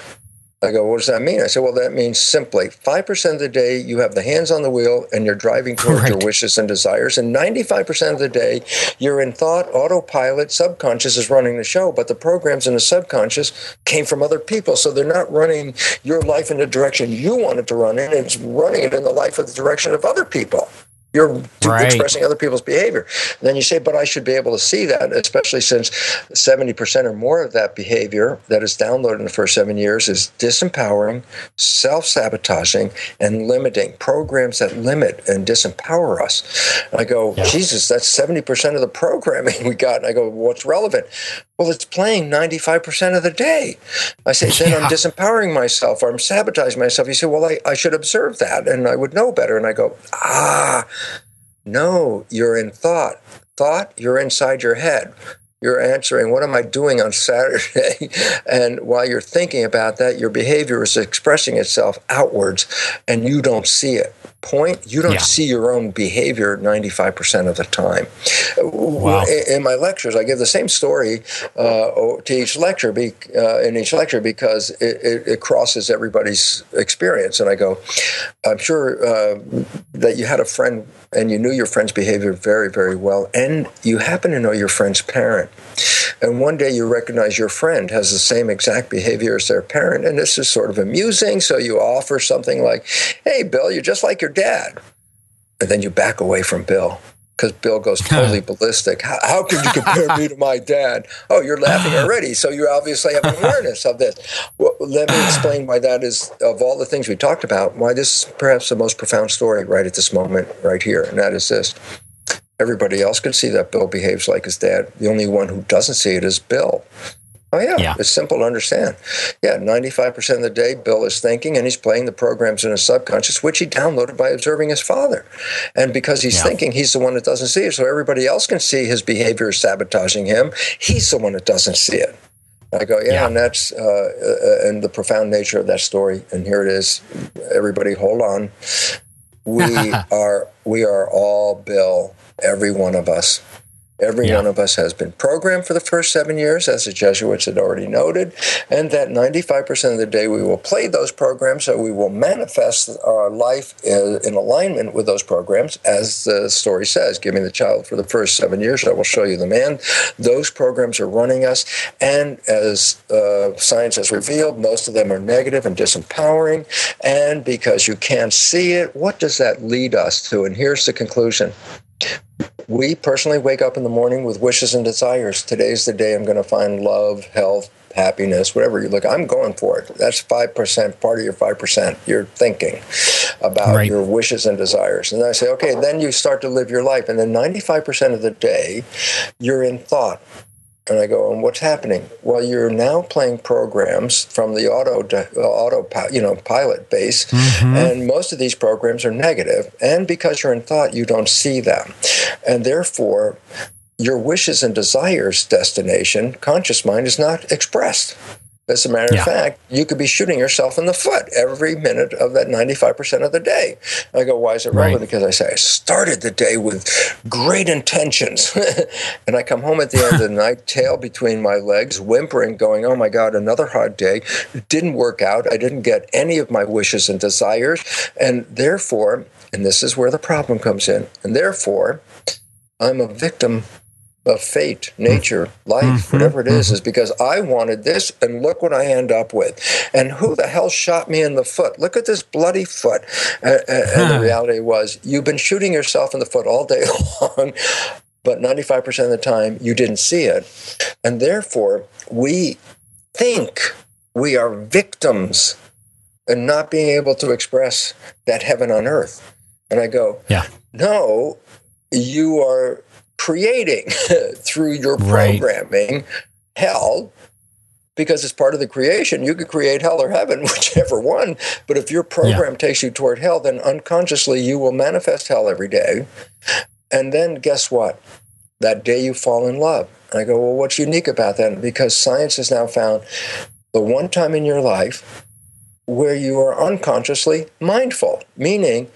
I go, what does that mean? I said, well, that means simply five percent of the day you have the hands on the wheel and you're driving toward right. your wishes and desires. And ninety-five percent of the day you're in thought, autopilot, subconscious is running the show, but the programs in the subconscious came from other people. So they're not running your life in the direction you want it to run in. It's running it in the life of the direction of other people. You're right. expressing other people's behavior. And then you say, but I should be able to see that, especially since seventy percent or more of that behavior that is downloaded in the first seven years is disempowering, self-sabotaging, and limiting, programs that limit and disempower us. And I go, yeah. Jesus, that's seventy percent of the programming we got. And I go, what's relevant? Well, it's playing ninety-five percent of the day. I say, then yeah. I'm disempowering myself, or I'm sabotaging myself. You say, well, I, I should observe that, and I would know better. And I go, ah, no, you're in thought. Thought, you're inside your head. You're answering, what am I doing on Saturday? And while you're thinking about that, your behavior is expressing itself outwards, and you don't see it. Point, you don't yeah. see your own behavior ninety-five percent of the time. Wow. In my lectures, I give the same story uh, to each lecture, be, uh, in each lecture because it, it, it crosses everybody's experience. And I go, I'm sure uh, that you had a friend and you knew your friend's behavior very, very well, and you happen to know your friend's parent. And one day you recognize your friend has the same exact behavior as their parent, and this is sort of amusing, so you offer something like, hey, Bill, you're just like your dad. And then you back away from Bill, because Bill goes totally ballistic. How, how can you compare me to my dad? Oh, you're laughing already, so you obviously have an awareness of this. Well, let me explain why that is, of all the things we talked about, why this is perhaps the most profound story right at this moment, right here, and that is this. Everybody else can see that Bill behaves like his dad. The only one who doesn't see it is Bill. Oh, yeah. yeah. It's simple to understand. Yeah, ninety-five percent of the day, Bill is thinking, and he's playing the programs in his subconscious, which he downloaded by observing his father. And because he's yeah. thinking, he's the one that doesn't see it. So everybody else can see his behavior is sabotaging him. He's the one that doesn't see it. I go, yeah, yeah. and that's uh, uh, and the profound nature of that story. And here it is. Everybody, hold on. We are we are all Bill. Every one of us. Every yeah. one of us has been programmed for the first seven years, as the Jesuits had already noted, and that ninety-five percent of the day we will play those programs, so we will manifest our life in alignment with those programs, as the story says, give me the child for the first seven years, I will show you the man. Those programs are running us, and as uh, science has revealed, most of them are negative and disempowering, and because you can't see it, what does that lead us to? And here's the conclusion. We personally wake up in the morning with wishes and desires. Today's the day I'm going to find love, health, happiness, whatever you look. I'm going for it. That's five percent, part of your five percent. You're thinking about right. your wishes and desires. And I say, okay, then you start to live your life. And then ninety-five percent of the day, you're in thought. And I go, and what's happening? Well, you're now playing programs from the auto, auto, you know, pilot base, mm-hmm. and most of these programs are negative. And because you're in thought, you don't see them, and therefore, your wishes and desires destination, conscious mind, is not expressed. As a matter yeah. of fact, you could be shooting yourself in the foot every minute of that ninety-five percent of the day. I go, why is it relevant? Right. Because I say, I started the day with great intentions. And I come home at the end of the night, tail between my legs, whimpering, going, oh my God, another hard day. It didn't work out. I didn't get any of my wishes and desires. And therefore, and this is where the problem comes in, and therefore, I'm a victim of fate, nature, life, whatever it is, is because I wanted this, and look what I end up with. And who the hell shot me in the foot? Look at this bloody foot. And, and the reality was, you've been shooting yourself in the foot all day long, but ninety-five percent of the time, you didn't see it. And therefore, we think we are victims and not being able to express that heaven on earth. And I go, yeah. no, you are creating through your programming right. hell, because it's part of the creation. You could create hell or heaven, whichever one. But if your program yeah. takes you toward hell, then unconsciously you will manifest hell every day. And then guess what? That day you fall in love. And I go, well, what's unique about that? Because science has now found the one time in your life where you are unconsciously mindful, meaning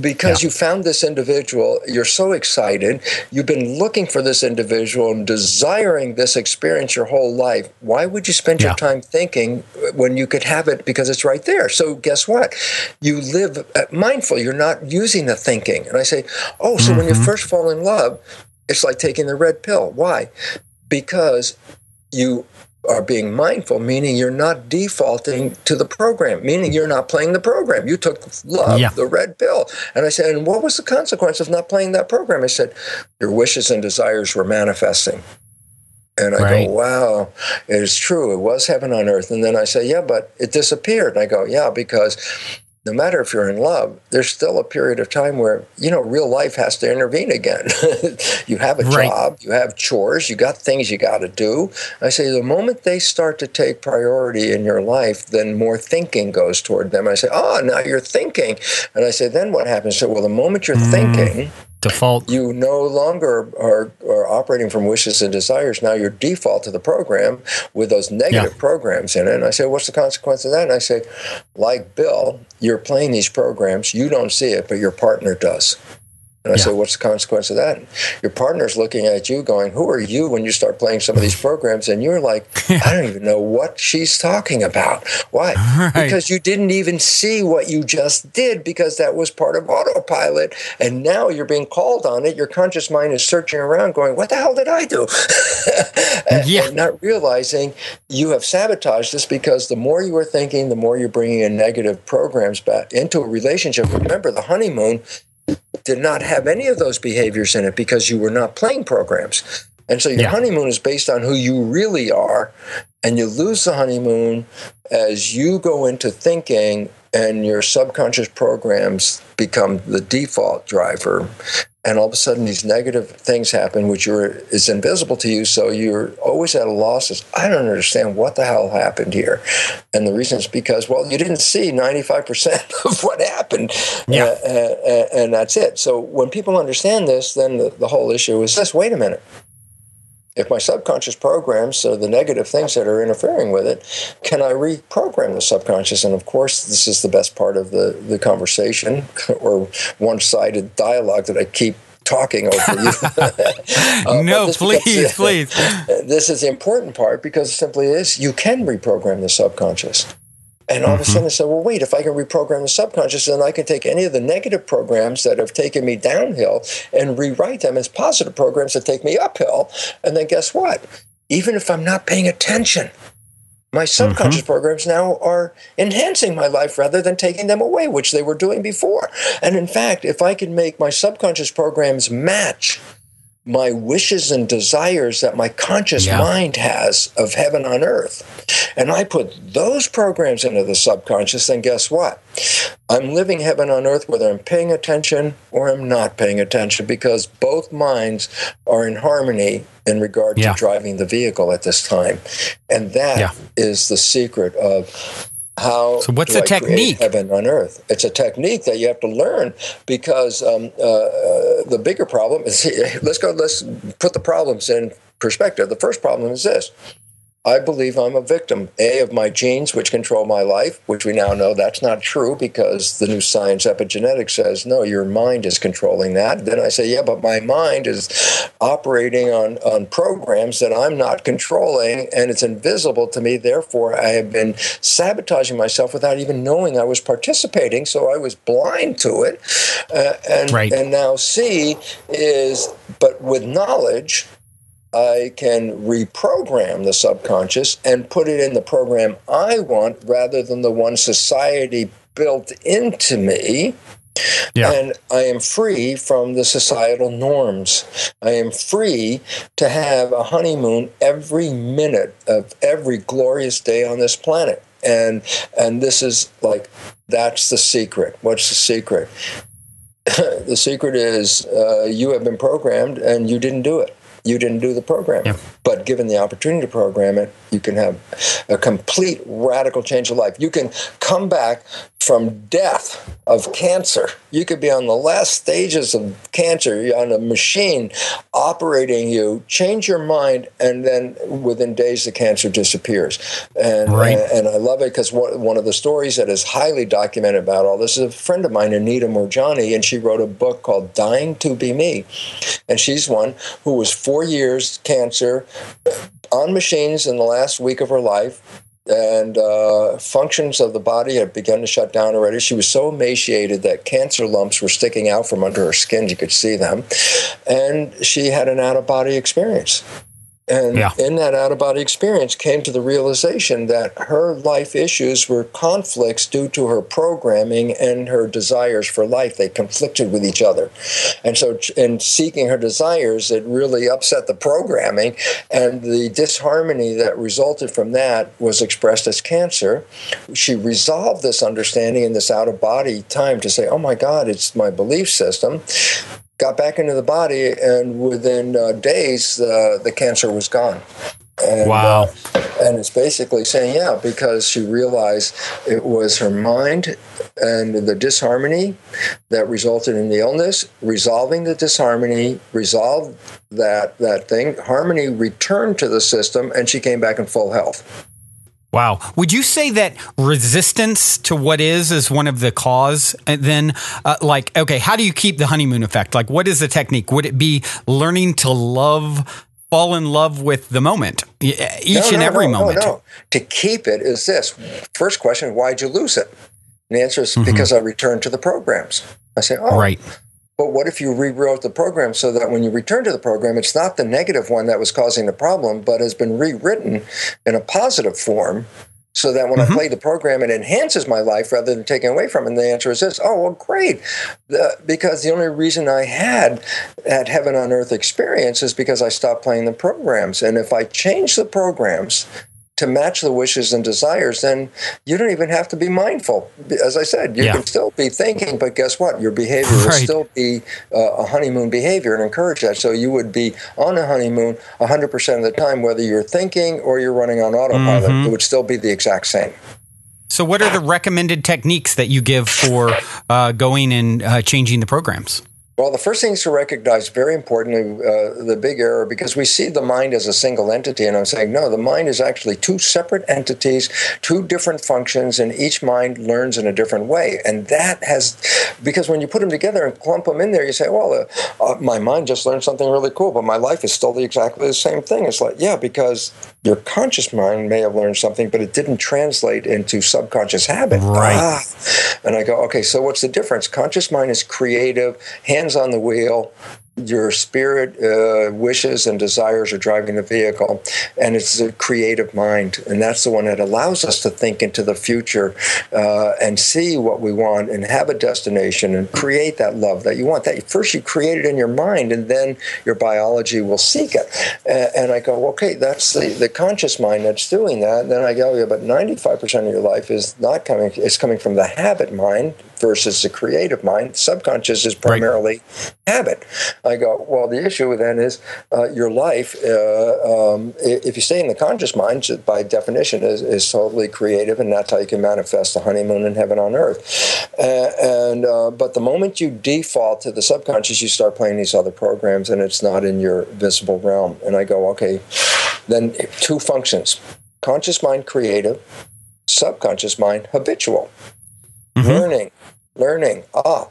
because yeah. you found this individual, you're so excited, you've been looking for this individual and desiring this experience your whole life. Why would you spend yeah. your time thinking when you could have it because it's right there? So guess what? You live mindful. You're not using the thinking. And I say, oh, so mm-hmm. when you first fall in love, it's like taking the red pill. Why? Because you are being mindful, meaning you're not defaulting to the program, meaning you're not playing the program. You took love, yeah. the red pill. And I said, and what was the consequence of not playing that program? I said, your wishes and desires were manifesting. And I right. go, wow, it is true. It was heaven on earth. And then I say, yeah, but it disappeared. And I go, yeah, because no matter if you're in love, there's still a period of time where, you know, real life has to intervene again. You have a right. job, you have chores, you got things you got to do. I say the moment they start to take priority in your life, then more thinking goes toward them. I say, oh, now you're thinking. And I say, then what happens? So, well, the moment you're mm, thinking, default. You no longer are, are operating from wishes and desires. Now you're default to the program with those negative yeah. programs in it. And I say, what's the consequence of that? And I say, like Bill, you're playing these programs. You don't see it, but your partner does. And I yeah. say, what's the consequence of that? Your partner's looking at you going, who are you when you start playing some of these programs? And you're like, I don't even know what she's talking about. Why? Right. Because you didn't even see what you just did because that was part of autopilot. And now you're being called on it. Your conscious mind is searching around going, what the hell did I do? and, yeah. and not realizing you have sabotaged this because the more you are thinking, the more you're bringing in negative programs back into a relationship. Remember, the honeymoon did not have any of those behaviors in it because you were not playing programs. And so your yeah. honeymoon is based on who you really are, and you lose the honeymoon as you go into thinking and your subconscious programs become the default driver. And all of a sudden these negative things happen, which you're, is invisible to you. So you're always at a loss. As, I don't understand what the hell happened here. And the reason is because, well, you didn't see ninety-five percent of what happened. Yeah. Uh, uh, and that's it. So when people understand this, then the, the whole issue is this, wait a minute. If my subconscious programs, so the negative things that are interfering with it, can I reprogram the subconscious? And of course, this is the best part of the, the conversation or one-sided dialogue that I keep talking over you. uh, no, please, becomes, please. This is the important part because it simply is you can reprogram the subconscious. And all of a sudden I said, well, wait, if I can reprogram the subconscious, then I can take any of the negative programs that have taken me downhill and rewrite them as positive programs that take me uphill. And then guess what? Even if I'm not paying attention, My subconscious mm-hmm. programs now are enhancing my life rather than taking them away, which they were doing before. And in fact, if I can make my subconscious programs match my wishes and desires that my conscious yeah. mind has of heaven on earth, and I put those programs into the subconscious, then guess what? I'm living heaven on earth whether I'm paying attention or I'm not paying attention, because both minds are in harmony in regard yeah. to driving the vehicle at this time. And that yeah. is the secret of how so what's do the I technique? Create heaven on earth. It's a technique that you have to learn, because um, uh, the bigger problem is, let's go, let's put the problems in perspective. The first problem is this. I believe I'm a victim, A, of my genes, which control my life, which we now know that's not true, because the new science epigenetics says, no, your mind is controlling that. Then I say, yeah, but my mind is operating on, on programs that I'm not controlling, and it's invisible to me. Therefore, I have been sabotaging myself without even knowing I was participating, so I was blind to it. Uh, and, right. and now C is, but with knowledge, I can reprogram the subconscious and put it in the program I want rather than the one society built into me. Yeah. And I am free from the societal norms. I am free to have a honeymoon every minute of every glorious day on this planet. And and this is like, that's the secret. What's the secret? The secret is uh, you have been programmed and you didn't do it. You didn't do the program. Yeah. But given the opportunity to program it, you can have a complete radical change of life. You can come back from death of cancer. You could be on the last stages of cancer. You're on a machine operating you. Change your mind, and then within days, the cancer disappears. And, right. uh, and I love it, because one of the stories that is highly documented about all this is a friend of mine, Anita Morjani, and she wrote a book called Dying to Be Me. And she's one who was four years cancer on machines in the last week of her life, and uh, functions of the body had begun to shut down already. She was so emaciated that cancer lumps were sticking out from under her skin. You could see them. And she had an out-of-body experience. And yeah. in that out-of-body experience came to the realization that her life issues were conflicts due to her programming and her desires for life. They conflicted with each other. And so in seeking her desires, it really upset the programming, and the disharmony that resulted from that was expressed as cancer. She resolved this understanding in this out-of-body time to say, oh, my God, it's my belief system. Got back into the body, and within uh, days, uh, the cancer was gone. And, wow. Uh, and it's basically saying, yeah, because she realized it was her mind and the disharmony that resulted in the illness, resolving the disharmony, resolved that, that thing, harmony returned to the system, and she came back in full health. Wow. Would you say that resistance to what is is one of the cause? And then, uh, like, okay, how do you keep the honeymoon effect? Like, what is the technique? Would it be learning to love, fall in love with the moment, each no, and no, every no, moment? No, no. To keep it is this. First question, why'd you lose it? And the answer is mm-hmm. because I returned to the programs. I say, oh. Right. But what if you rewrote the program so that when you return to the program, it's not the negative one that was causing the problem, but has been rewritten in a positive form, so that when mm-hmm. I play the program, it enhances my life rather than taking away from it? And the answer is this, oh, well, great, the, because the only reason I had that heaven on earth experience is because I stopped playing the programs. And if I change the programs to match the wishes and desires, then you don't even have to be mindful. As I said, you yeah. can still be thinking, but guess what? Your behavior right. will still be uh, a honeymoon behavior, and encourage that. So you would be on a honeymoon one hundred percent of the time, whether you're thinking or you're running on autopilot. Mm-hmm. It would still be the exact same. So what are the recommended techniques that you give for uh, going and uh, changing the programs? Well, the first thing is to recognize, very importantly, uh, the big error, because we see the mind as a single entity, and I'm saying, no, the mind is actually two separate entities, two different functions, and each mind learns in a different way. And that has, because when you put them together and clump them in there, you say, well, uh, uh, my mind just learned something really cool, but my life is still the, exactly the same thing. It's like, yeah, because your conscious mind may have learned something, but it didn't translate into subconscious habit. Right. Ah. And I go, okay, so what's the difference? Conscious mind is creative, hands on the wheel, Your spirit uh, wishes and desires are driving the vehicle, and it's a creative mind, and that's the one that allows us to think into the future uh, and see what we want and have a destination and create that love that you want. That first you create it in your mind, and then your biology will seek it. Uh, and I go, okay, that's the, the conscious mind that's doing that. And then I go, yeah, but ninety-five percent of your life is not coming; it's coming from the habit mind versus the creative mind. Subconscious is primarily right. habit. I go, well, the issue then is uh, your life, uh, um, if you stay in the conscious mind, by definition, is, is totally creative, and that's how you can manifest the honeymoon in heaven on earth. Uh, and uh, But the moment you default to the subconscious, you start playing these other programs, and it's not in your visible realm. And I go, okay, then two functions, conscious mind creative, subconscious mind habitual. Mm-hmm. Learning, learning, ah.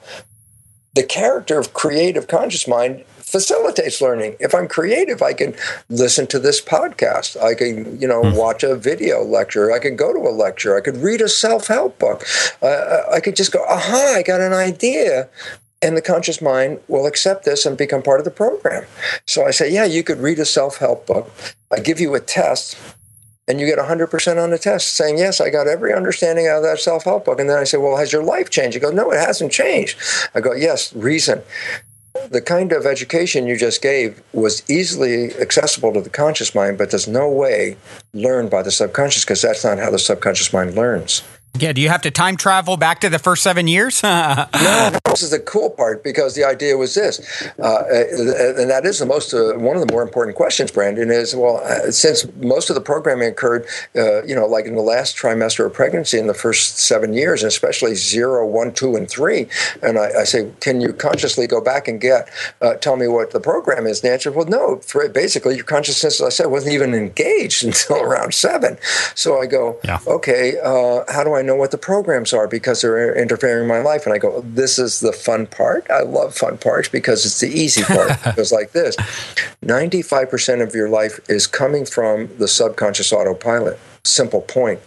The character of creative conscious mind facilitates learning. If I'm creative, I can listen to this podcast. I can, you know, watch a video lecture. I can go to a lecture. I could read a self-help book. Uh, I could just go, aha, I got an idea. And the conscious mind will accept this and become part of the program. So I say, yeah, you could read a self-help book. I give you a test. And you get one hundred percent on the test saying, yes, I got every understanding out of that self-help book. And then I say, well, has your life changed? You go, no, it hasn't changed. I go, yes, reason. The kind of education you just gave was easily accessible to the conscious mind, but there's no way learned by the subconscious, because that's not how the subconscious mind learns. Yeah, do you have to time travel back to the first seven years? no, no, this is the cool part, because the idea was this, uh, and that is the most uh, one of the more important questions, Brandon, is, well, since most of the programming occurred, uh, you know, like in the last trimester of pregnancy in the first seven years, and especially zero, one, two, and three, and I, I say, can you consciously go back and get, uh, tell me what the program is? And the answer, well, no, basically your consciousness, as I said, wasn't even engaged until around seven. So I go, yeah. okay, uh, how do I I know what the programs are, because they're interfering in my life. And I go, this is the fun part. I love fun parts because it's the easy part. It goes like this. ninety-five percent of your life is coming from the subconscious autopilot. Simple point.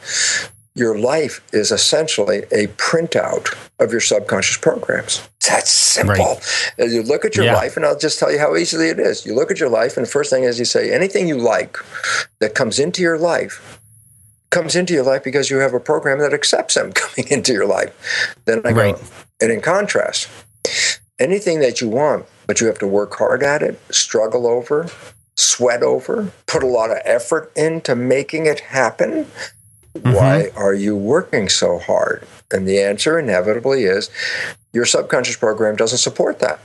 Your life is essentially a printout of your subconscious programs. That's simple. Right. You look at your yeah. life, and I'll just tell you how easily it is. You look at your life, and the first thing is you say, anything you like that comes into your life comes into your life because you have a program that accepts them coming into your life. Then I go, right. and in contrast, anything that you want, but you have to work hard at it, struggle over, sweat over, put a lot of effort into making it happen. Mm-hmm. Why are you working so hard? And the answer inevitably is your subconscious program doesn't support that.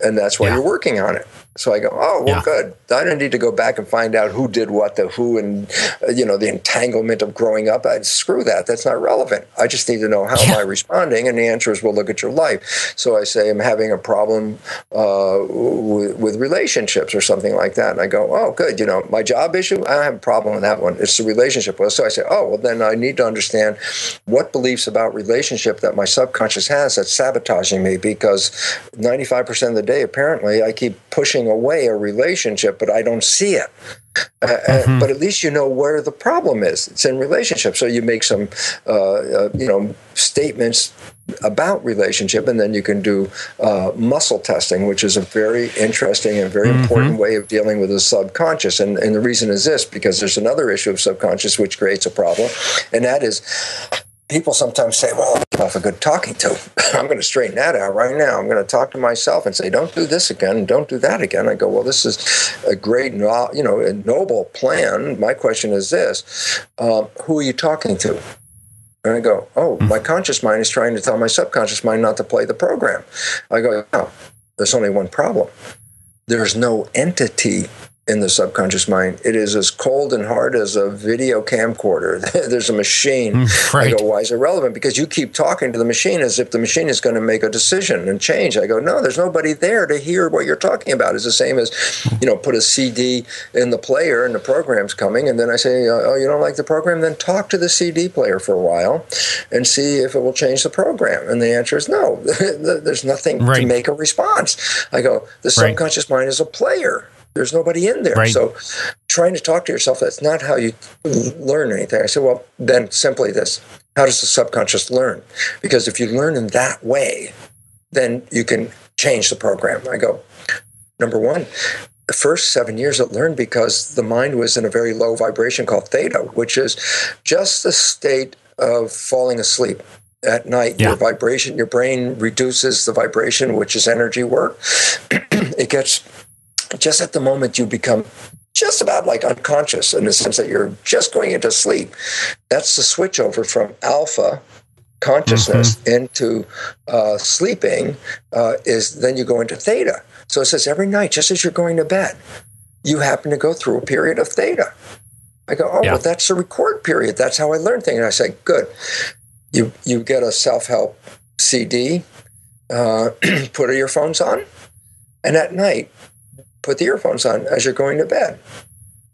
And that's why yeah. you're working on it. So I go, oh, well, yeah. good. I don't need to go back and find out who did what, the who, and, uh, you know, the entanglement of growing up. I'd screw that. That's not relevant. I just need to know how yeah. am I responding? And the answer is, well, look at your life. So I say, I'm having a problem uh, w- with relationships or something like that. And I go, oh, good. You know, my job issue, I have a problem with that one. It's the relationship. Well, so I say, oh, well, then I need to understand what beliefs about relationship that my subconscious has that's sabotaging me, because ninety-five percent of the day, apparently, I keep pushing away a relationship, but I don't see it. Uh, mm-hmm. But at least you know where the problem is. It's in relationships. So you make some, uh, uh, you know, statements about relationship, and then you can do uh, muscle testing, which is a very interesting and very mm-hmm. important way of dealing with the subconscious. And, and the reason is this, because there's another issue of subconscious which creates a problem, and that is, people sometimes say, well, I'm off a good talking to. I'm going to straighten that out right now. I'm going to talk to myself and say, don't do this again, don't do that again. I go, well, this is a great, no- you know, a noble plan. My question is this, um, who are you talking to? And I go, oh, my conscious mind is trying to tell my subconscious mind not to play the program. I go, no, there's only one problem. There's no entity in the subconscious mind. It is as cold and hard as a video camcorder. There's a machine. Right. I go, why is it relevant? Because you keep talking to the machine as if the machine is going to make a decision and change. I go, no, there's nobody there to hear what you're talking about. It's the same as, you know, put a C D in the player and the program's coming, and then I say, oh, you don't like the program? Then talk to the C D player for a while and see if it will change the program. And the answer is no. There's nothing right. to make a response. I go, the subconscious right. mind is a player. There's nobody in there. Right. So trying to talk to yourself, that's not how you learn anything. I said, well, then simply this. How does the subconscious learn? Because if you learn in that way, then you can change the program. I go, Number one, the first seven years it learned because the mind was in a very low vibration called theta, which is just the state of falling asleep at night. Yeah. Your vibration, your brain reduces the vibration, which is energy work. It gets just at the moment you become just about like unconscious in the sense that you're just going into sleep. That's the switch over from alpha consciousness mm-hmm. into uh, sleeping uh, is then you go into theta. So it says every night, just as you're going to bed, you happen to go through a period of theta. I go, oh, yeah. well, that's the record period. That's how I learn things. And I say, good. You you get a self-help C D, uh, put your earphones on, and at night, put the earphones on as you're going to bed.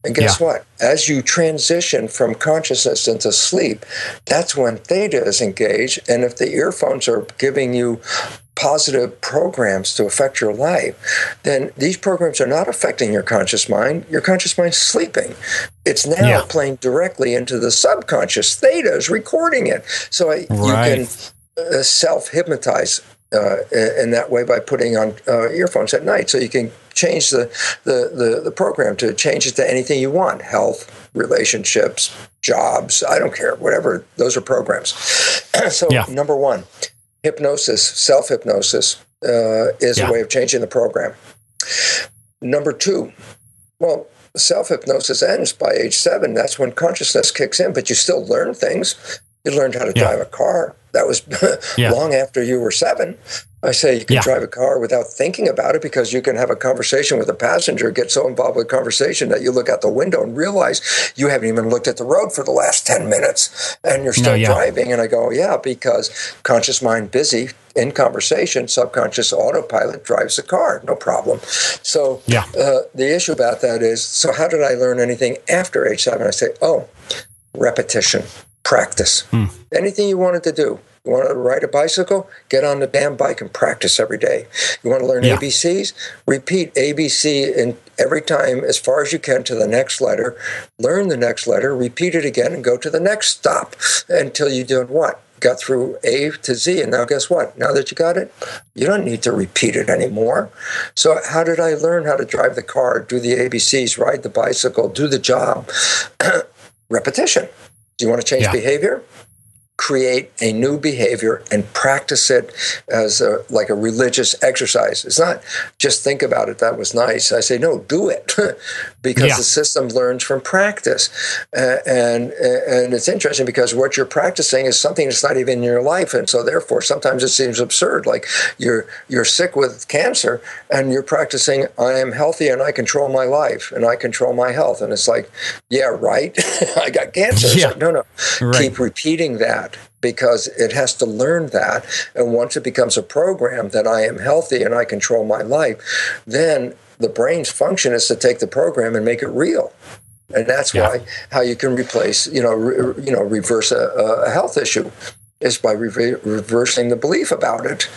And guess yeah. what? As you transition from consciousness into sleep, that's when theta is engaged. And if the earphones are giving you positive programs to affect your life, then these programs are not affecting your conscious mind. Your conscious mind's sleeping. It's now yeah. playing directly into the subconscious. Theta is recording it. So right. you can uh, self-hypnotize uh, in that way by putting on uh, earphones at night. So you can change the, the, the, the program to change it to anything you want, health, relationships, jobs, I don't care, whatever. Those are programs. So yeah. number one, hypnosis, self-hypnosis uh, is yeah. a way of changing the program. Number two, well, self-hypnosis ends by age seven. That's when consciousness kicks in, but you still learn things. You learned how to yeah. drive a car. That was yeah. long after you were seven. I say you can yeah. drive a car without thinking about it because you can have a conversation with a passenger, get so involved with conversation that you look out the window and realize you haven't even looked at the road for the last ten minutes and you're still no, yeah. driving. And I go, yeah, because conscious mind busy in conversation, subconscious autopilot drives the car, no problem. So yeah. uh, the issue about that is, so how did I learn anything after age seven? I say, oh, repetition. Practice. Hmm. Anything you wanted to do. You want to ride a bicycle? Get on the damn bike and practice every day. You want to learn yeah. A B Cs? Repeat A B C in every time as far as you can to the next letter. Learn the next letter, repeat it again, and go to the next stop until you did what? Got through A to Z, and now guess what? Now that you got it, you don't need to repeat it anymore. So how did I learn how to drive the car, do the A B Cs, ride the bicycle, do the job? Repetition. Do you want to change yeah. behavior? Create a new behavior and practice it as a, like a religious exercise. It's not just think about it. That was nice. I say, no, do it because yeah. the system learns from practice. Uh, and, and it's interesting because what you're practicing is something that's not even in your life. And so therefore, sometimes it seems absurd. Like you're, you're sick with cancer and you're practicing, I am healthy and I control my life and I control my health. And it's like, yeah, right. I got cancer. Yeah. Like, no, no. Right. Keep repeating that, because it has to learn that. And once it becomes a program that I am healthy and I control my life, then the brain's function is to take the program and make it real. And that's yeah. why how you can replace, you know, re, you know, reverse a, a health issue is by re, reversing the belief about it.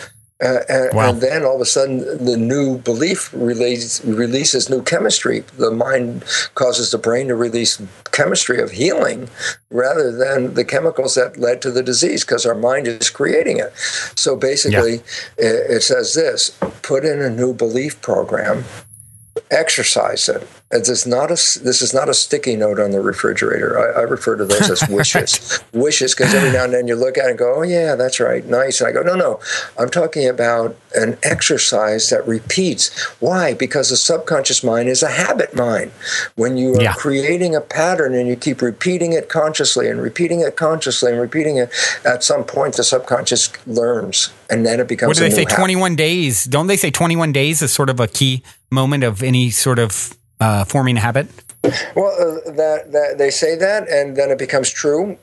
Uh, and, wow. and then all of a sudden the new belief release, releases new chemistry. The mind causes the brain to release chemistry of healing rather than the chemicals that led to the disease because our mind is creating it. So basically yeah. it, it says this, put in a new belief program, exercise it. This is not a, this is not a sticky note on the refrigerator. I, I refer to those as wishes. Wishes, because every now and then you look at it and go, oh, yeah, that's right, nice. And I go, no, no, I'm talking about an exercise that repeats. Why? Because the subconscious mind is a habit mind. When you are yeah. creating a pattern and you keep repeating it consciously and repeating it consciously and repeating it, at some point the subconscious learns and then it becomes what do they say, habit. twenty-one days? Don't they say twenty-one days is sort of a key moment of any sort of Uh, forming a habit? Well, uh, that, that they say that, and then it becomes true.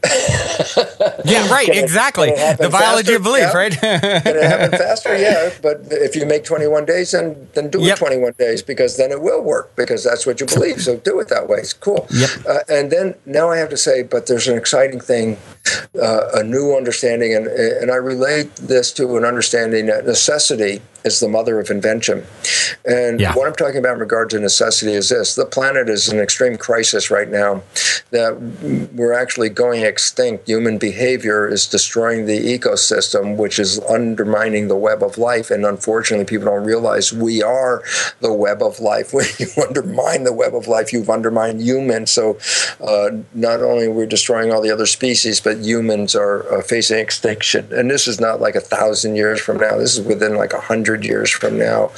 yeah, right, it, exactly. The biology faster? Of belief, yeah. right? Can it happen faster? Yeah, but if you make twenty-one days, then, then do yep. it twenty-one days, because then it will work, because that's what you believe, so do it that way. It's cool. Yep. Uh, and then, now I have to say, but there's an exciting thing, uh, a new understanding, and, and I relate this to an understanding that necessity is the mother of invention. And yeah. what I'm talking about in regard to necessity is this. The planet is in extreme crisis right now, that we're actually going extinct. Human behavior is destroying the ecosystem, which is undermining the web of life. And unfortunately, people don't realize we are the web of life. When you undermine the web of life, you've undermined humans. So uh, not only are we destroying all the other species, but humans are uh, facing extinction. And this is not like a thousand years from now. This is within like a hundred years from now.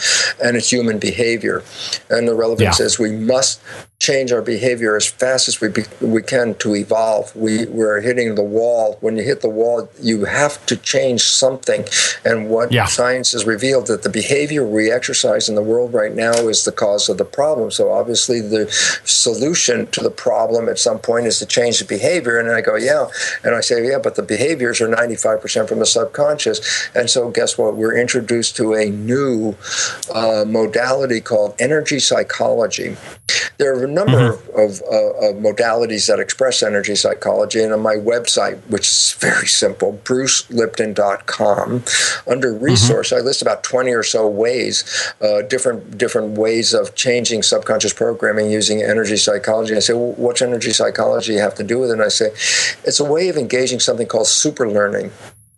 And it's human behavior. And the relevance yeah. is we must change our behavior as fast as we be, we can to evolve. We, we're hitting the wall. When you hit the wall, you have to change something. And what yeah. science has revealed, that the behavior we exercise in the world right now is the cause of the problem. So obviously the solution to the problem at some point is to change the behavior. And I go, yeah. And I say, yeah, but the behaviors are ninety-five percent from the subconscious. And so guess what? We're introduced to a new uh, modality called energy psychology. There are a number mm-hmm. of, of, uh, of modalities that express energy psychology, and on my website, which is very simple, Bruce Lipton dot com, under resource, mm-hmm. I list about twenty or so ways, uh, different different ways of changing subconscious programming using energy psychology. I say, well, what's energy psychology have to do with it? And I say, it's a way of engaging something called super learning.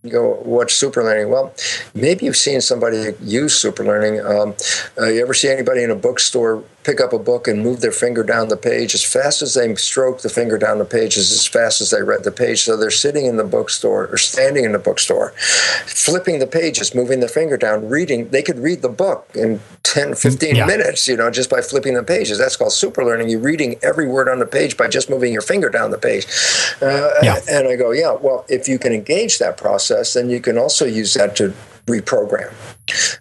You go, what's super learning? Well, maybe you've seen somebody use super learning. Um, uh, you ever see anybody in a bookstore pick up a book and move their finger down the page? As fast as they stroke the finger down the page is as fast as they read the page. So they're sitting in the bookstore or standing in the bookstore, flipping the pages, moving their finger down, reading. They could read the book in ten, fifteen yeah. minutes, you know, just by flipping the pages. That's called super learning. You're reading every word on the page by just moving your finger down the page. Uh, yeah. And I go, yeah, well, if you can engage that process, then you can also use that to reprogram.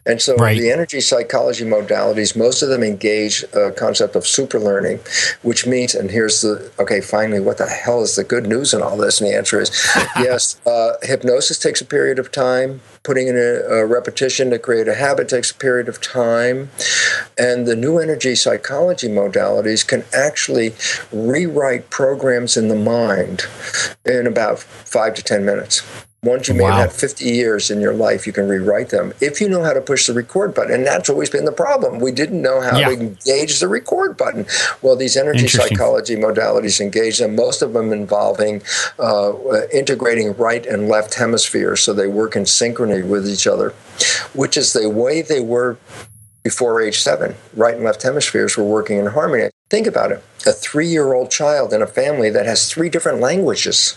And so right. the energy psychology modalities, most of them engage a concept of super learning, which means, and here's the, okay, finally, what the hell is the good news in all this? And the answer is, yes, uh, hypnosis takes a period of time. Putting in a, a repetition to create a habit takes a period of time. And the new energy psychology modalities can actually rewrite programs in the mind in about five to ten minutes. Once you may wow. have had fifty years in your life, you can rewrite them if you know how to push the record button. And that's always been the problem. We didn't know how yeah. to engage the record button. Well, these energy psychology modalities engage them, most of them involving uh, integrating right and left hemispheres so they work in synchrony with each other, which is the way they were before age seven. Right and left hemispheres were working in harmony. Think about it. A three-year-old child in a family that has three different languages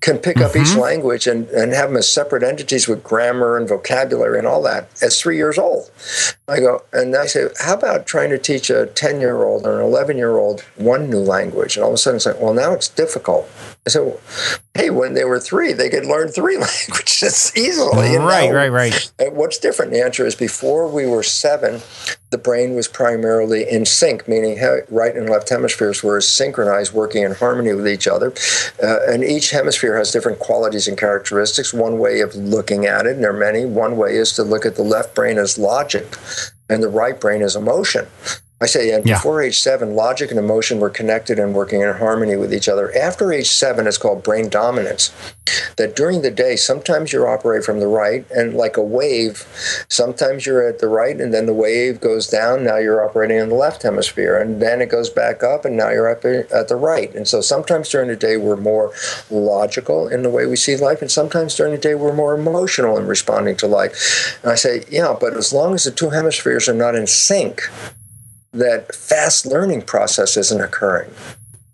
can pick up mm-hmm. each language and, and have them as separate entities with grammar and vocabulary and all that as three years old. I go, and I say, how about trying to teach a ten-year-old or an eleven-year-old one new language? And all of a sudden it's like, well, now it's difficult. I said, well, hey, when they were three, they could learn three languages easily. Right, right, right. And what's different? The answer is before we were seven, the brain was primarily in sync, meaning right and left hemispheres were synchronized, working in harmony with each other. Uh, and each hemisphere has different qualities and characteristics. One way of looking at it, and there are many, one way is to look at the left brain as logic and the right brain as emotion. I say, and yeah. before age seven, logic and emotion were connected and working in harmony with each other. After age seven, it's called brain dominance, that during the day, sometimes you operate from the right, and like a wave, sometimes you're at the right, and then the wave goes down, now you're operating in the left hemisphere, and then it goes back up, and now you're up at the right. And so sometimes during the day, we're more logical in the way we see life, and sometimes during the day, we're more emotional in responding to life. And I say, yeah, but as long as the two hemispheres are not in sync, that fast learning process isn't occurring.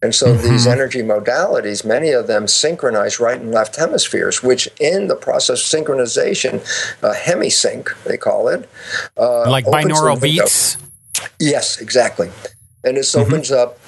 And so mm-hmm. these energy modalities, many of them synchronize right and left hemispheres, which in the process of synchronization, uh, hemisync, they call it. Uh, like binaural beats? Yes, exactly. And this mm-hmm. opens up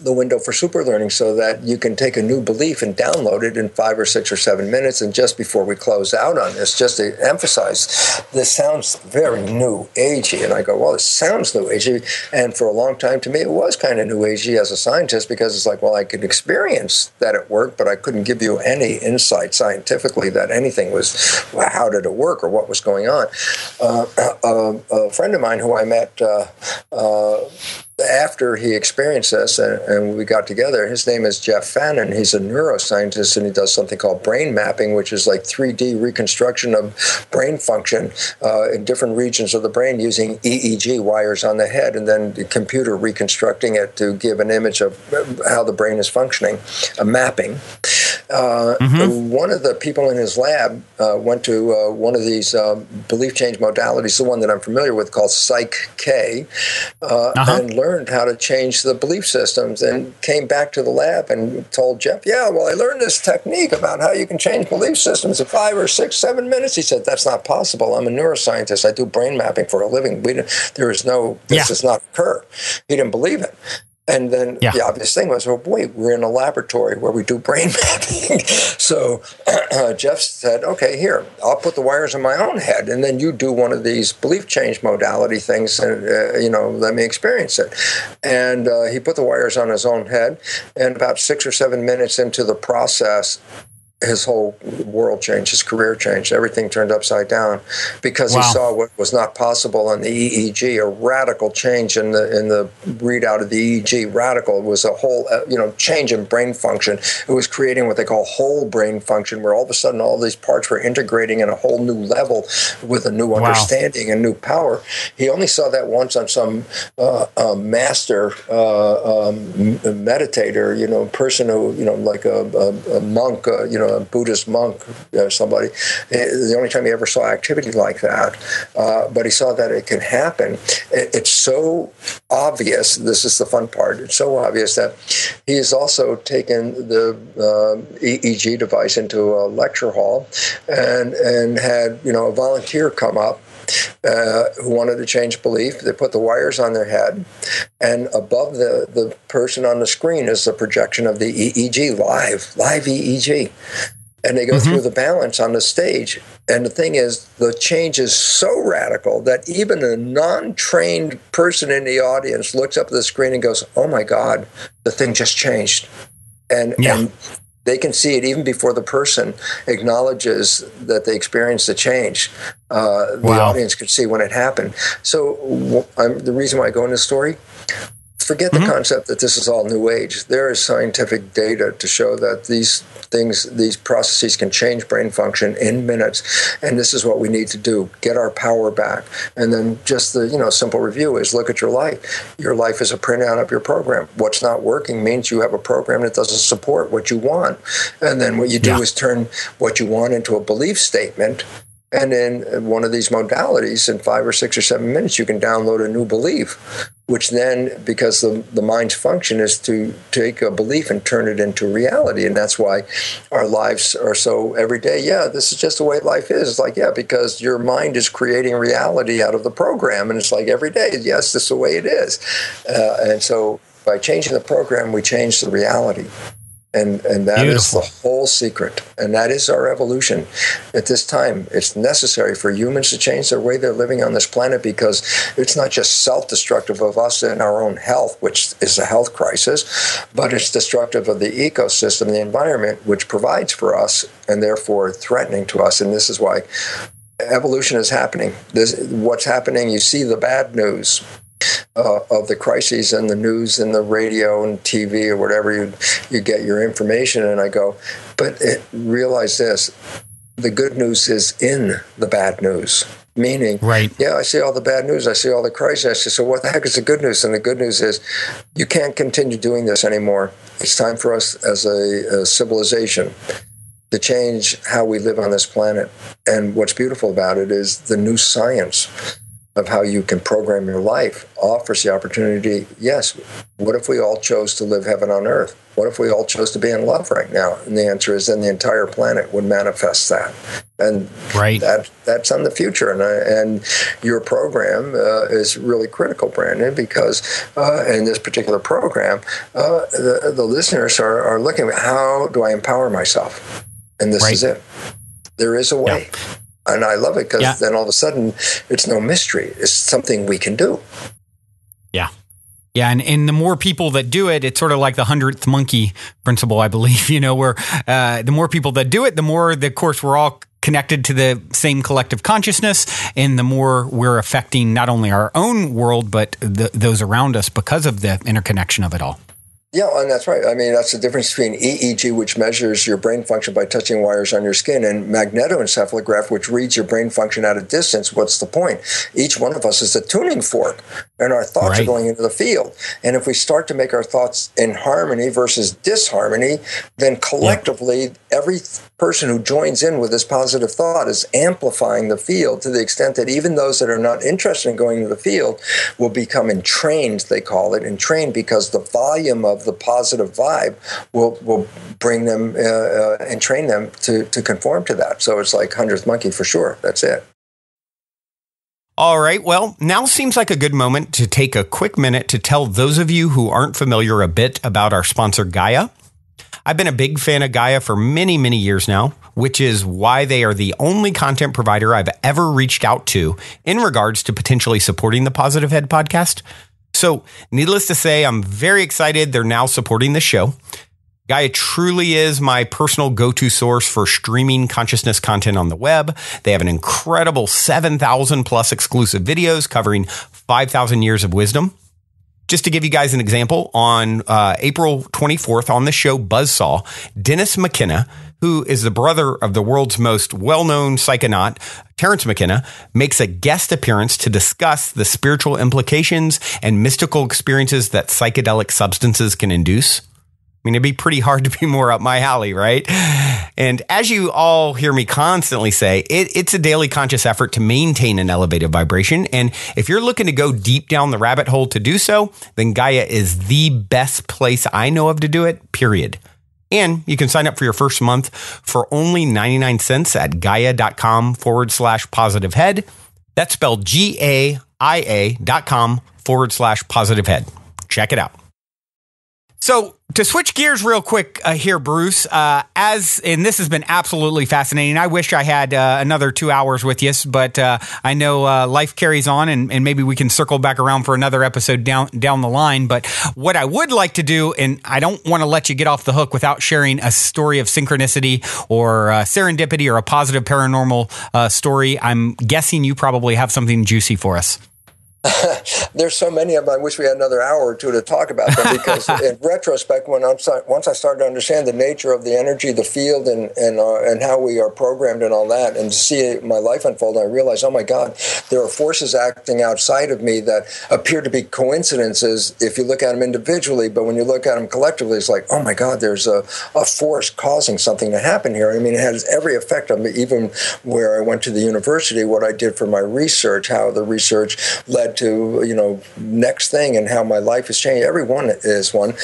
the window for super learning so that you can take a new belief and download it in five or six or seven minutes. And just before we close out on this, just to emphasize, this sounds very new agey. And I go, well, it sounds new agey. And for a long time to me, it was kind of new agey as a scientist, because it's like, well, I could experience that it worked, but I couldn't give you any insight scientifically that anything was, well, how did it work or what was going on? Uh, a, a friend of mine who I met, uh, uh, after he experienced this and, and we got together, his name is Jeff Fannin. He's a neuroscientist, and he does something called brain mapping, which is like three D reconstruction of brain function uh, in different regions of the brain using E E G wires on the head, and then the computer reconstructing it to give an image of how the brain is functioning, a mapping. Uh, mm-hmm. One of the people in his lab uh, went to uh, one of these um, belief change modalities, the one that I'm familiar with called Psych K, uh, uh-huh. and learned how to change the belief systems, and came back to the lab and told Jeff, yeah, well, I learned this technique about how you can change belief systems in five or six, seven minutes. He said, that's not possible. I'm a neuroscientist. I do brain mapping for a living. We there is no, this yeah. does not occur. He didn't believe it. And then yeah. the obvious thing was, well, wait, we're in a laboratory where we do brain mapping. So uh, Jeff said, okay, here, I'll put the wires in my own head, and then you do one of these belief change modality things, and, uh, you know, let me experience it. And uh, he put the wires on his own head, and about six or seven minutes into the process, his whole world changed, his career changed, everything turned upside down because wow. he saw what was not possible on the E E G, a radical change in the in the readout of the E E G. Radical was a whole, you know, change in brain function. It was creating what they call whole brain function, where all of a sudden all these parts were integrating in a whole new level with a new understanding wow. and new power. He only saw that once on some uh, uh, master uh, um, meditator, you know, person who, you know, like a, a, a monk, uh, you know, a Buddhist monk, uh, somebody. It's the only time he ever saw activity like that, uh, but he saw that it can happen. It, it's so obvious. This is the fun part. It's so obvious that he has also taken the uh, E E G device into a lecture hall, and and had you know a volunteer come up uh, who wanted to change belief. They put the wires on their head, and above the the person on the screen is the projection of the E E G live, live E E G. And they go mm-hmm. through the balance on the stage. And the thing is, the change is so radical that even a non-trained person in the audience looks up at the screen and goes, oh, my God, the thing just changed. And, yeah. and they can see it even before the person acknowledges that they experienced the change. Uh, the wow. audience could see when it happened. So I'm, the reason why I go into the story, forget the mm-hmm. concept that this is all new age. There is scientific data to show that these things, these processes can change brain function in minutes. And this is what we need to do, get our power back. And then just the, you know, simple review is look at your life. Your life is a printout of your program. What's not working means you have a program that doesn't support what you want. And then what you do yeah. is turn what you want into a belief statement. And in one of these modalities, in five or six or seven minutes, you can download a new belief, which then, because the, the mind's function is to take a belief and turn it into reality. And that's why our lives are so every day. Yeah, this is just the way life is. It's like, yeah, because your mind is creating reality out of the program. And it's like every day, yes, this is the way it is. Uh, and so by changing the program, we change the reality. And and that Beautiful. Is the whole secret. And that is our evolution. At this time, it's necessary for humans to change their way they're living on this planet, because it's not just self-destructive of us and our own health, which is a health crisis, but it's destructive of the ecosystem, the environment, which provides for us and therefore threatening to us. And this is why evolution is happening. This, what's happening, you see the bad news. Uh, of the crises and the news and the radio and T V or whatever you you get your information, and I go, but it, realize this, the good news is in the bad news. Meaning, right. yeah, I see all the bad news, I see all the crises, I say, so what the heck is the good news? And the good news is you can't continue doing this anymore. It's time for us as a, a civilization to change how we live on this planet. And what's beautiful about it is the new science of how you can program your life offers the opportunity. Yes, what if we all chose to live heaven on earth? What if we all chose to be in love right now? And the answer is then the entire planet would manifest that. And right. that that's on the future. And I, and your program uh, is really critical, Brandon, because uh, in this particular program, uh, the, the listeners are, are looking at how do I empower myself? And this right. is it. There is a way. Yeah. And I love it because yeah. then all of a sudden it's no mystery. It's something we can do. Yeah. Yeah. And, and the more people that do it, it's sort of like the hundredth monkey principle, I believe, you know, where uh, the more people that do it, the more, of course, we're all connected to the same collective consciousness, and the more we're affecting not only our own world, but the, those around us because of the interconnection of it all. Yeah, and that's right. I mean, that's the difference between E E G, which measures your brain function by touching wires on your skin, and magnetoencephalograph, which reads your brain function at a distance. What's the point? Each one of us is a tuning fork, and our thoughts right. are going into the field. And if we start to make our thoughts in harmony versus disharmony, then collectively, yeah. every person who joins in with this positive thought is amplifying the field to the extent that even those that are not interested in going to the field will become entrained, they call it, entrained because the volume of the positive vibe will will bring them uh, uh, and train them to, to conform to that. So it's like hundredth monkey for sure. That's it. All right. Well, now seems like a good moment to take a quick minute to tell those of you who aren't familiar a bit about our sponsor, Gaia. I've been a big fan of Gaia for many, many years now, which is why they are the only content provider I've ever reached out to in regards to potentially supporting the Positive Head podcast. So needless to say, I'm very excited they're now supporting the show. Gaia truly is my personal go-to source for streaming consciousness content on the web. They have an incredible seven thousand plus exclusive videos covering five thousand years of wisdom. Just to give you guys an example, on uh, April twenty-fourth on the show Buzzsaw, Dennis McKenna, who is the brother of the world's most well-known psychonaut, Terence McKenna, makes a guest appearance to discuss the spiritual implications and mystical experiences that psychedelic substances can induce. I mean, it'd be pretty hard to be more up my alley, right? And as you all hear me constantly say, it, it's a daily conscious effort to maintain an elevated vibration. And if you're looking to go deep down the rabbit hole to do so, then Gaia is the best place I know of to do it, period. And you can sign up for your first month for only ninety-nine cents at Gaia.com forward slash positive head. That's spelled G-A-I-A dot com forward slash positive head. Check it out. So to switch gears real quick uh, here, Bruce, uh, as and this has been absolutely fascinating. I wish I had uh, another two hours with you, but uh, I know uh, life carries on, and, and maybe we can circle back around for another episode down down the line. But what I would like to do, and I don't want to let you get off the hook without sharing a story of synchronicity or uh, serendipity or a positive paranormal uh, story. I'm guessing you probably have something juicy for us. There's so many of them. I wish we had another hour or two to talk about them, because in retrospect, when I'm once I started to understand the nature of the energy, the field, and and, uh, and how we are programmed and all that, and to see my life unfold, I realized, oh my God, there are forces acting outside of me that appear to be coincidences if you look at them individually, but when you look at them collectively, it's like, oh my God, there's a, a force causing something to happen here. I mean, it has every effect on me, even where I went to the university, what I did for my research, how the research led to, you know, next thing and how my life has changed. Everyone is one.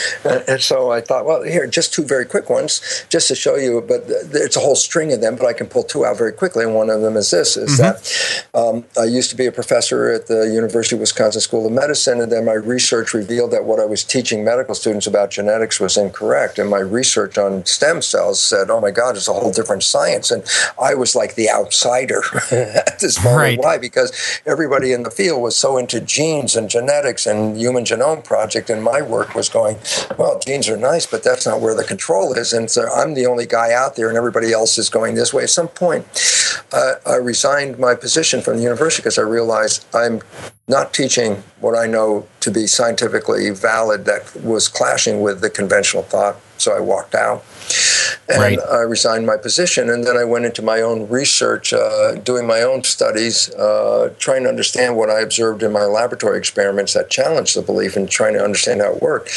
And so I thought, well, here, just two very quick ones, just to show you, but it's a whole string of them, but I can pull two out very quickly. And one of them is this, is mm-hmm. that um, I used to be a professor at the University of Wisconsin School of Medicine, and then my research revealed that what I was teaching medical students about genetics was incorrect. And my research on stem cells said, oh my God, it's a whole different science. And I was like the outsider at this moment. Right. Why? Because everybody in the field was so into genes and genetics and Human Genome Project, and my work was going, well, genes are nice, but that's not where the control is. And so I'm the only guy out there, and everybody else is going this way. At some point, uh, I resigned my position from the university because I realized I'm not teaching what I know to be scientifically valid that was clashing with the conventional thought. So I walked out. And right. I resigned my position, and then I went into my own research, uh, doing my own studies, uh, trying to understand what I observed in my laboratory experiments that challenged the belief and trying to understand how it worked.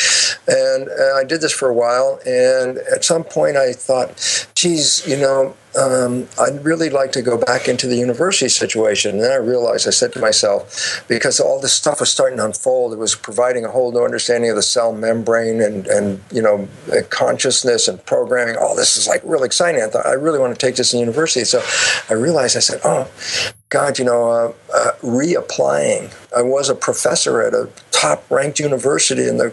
And uh, I did this for a while, and at some point I thought, geez, you know, Um, I'd really like to go back into the university situation. And then I realized, I said to myself, because all this stuff was starting to unfold, it was providing a whole new understanding of the cell membrane and, and you know, consciousness and programming. All this is like really exciting. I thought, I really want to take this in university. So I realized, I said, oh, God, you know, uh, uh, reapplying. I was a professor at a top-ranked university in the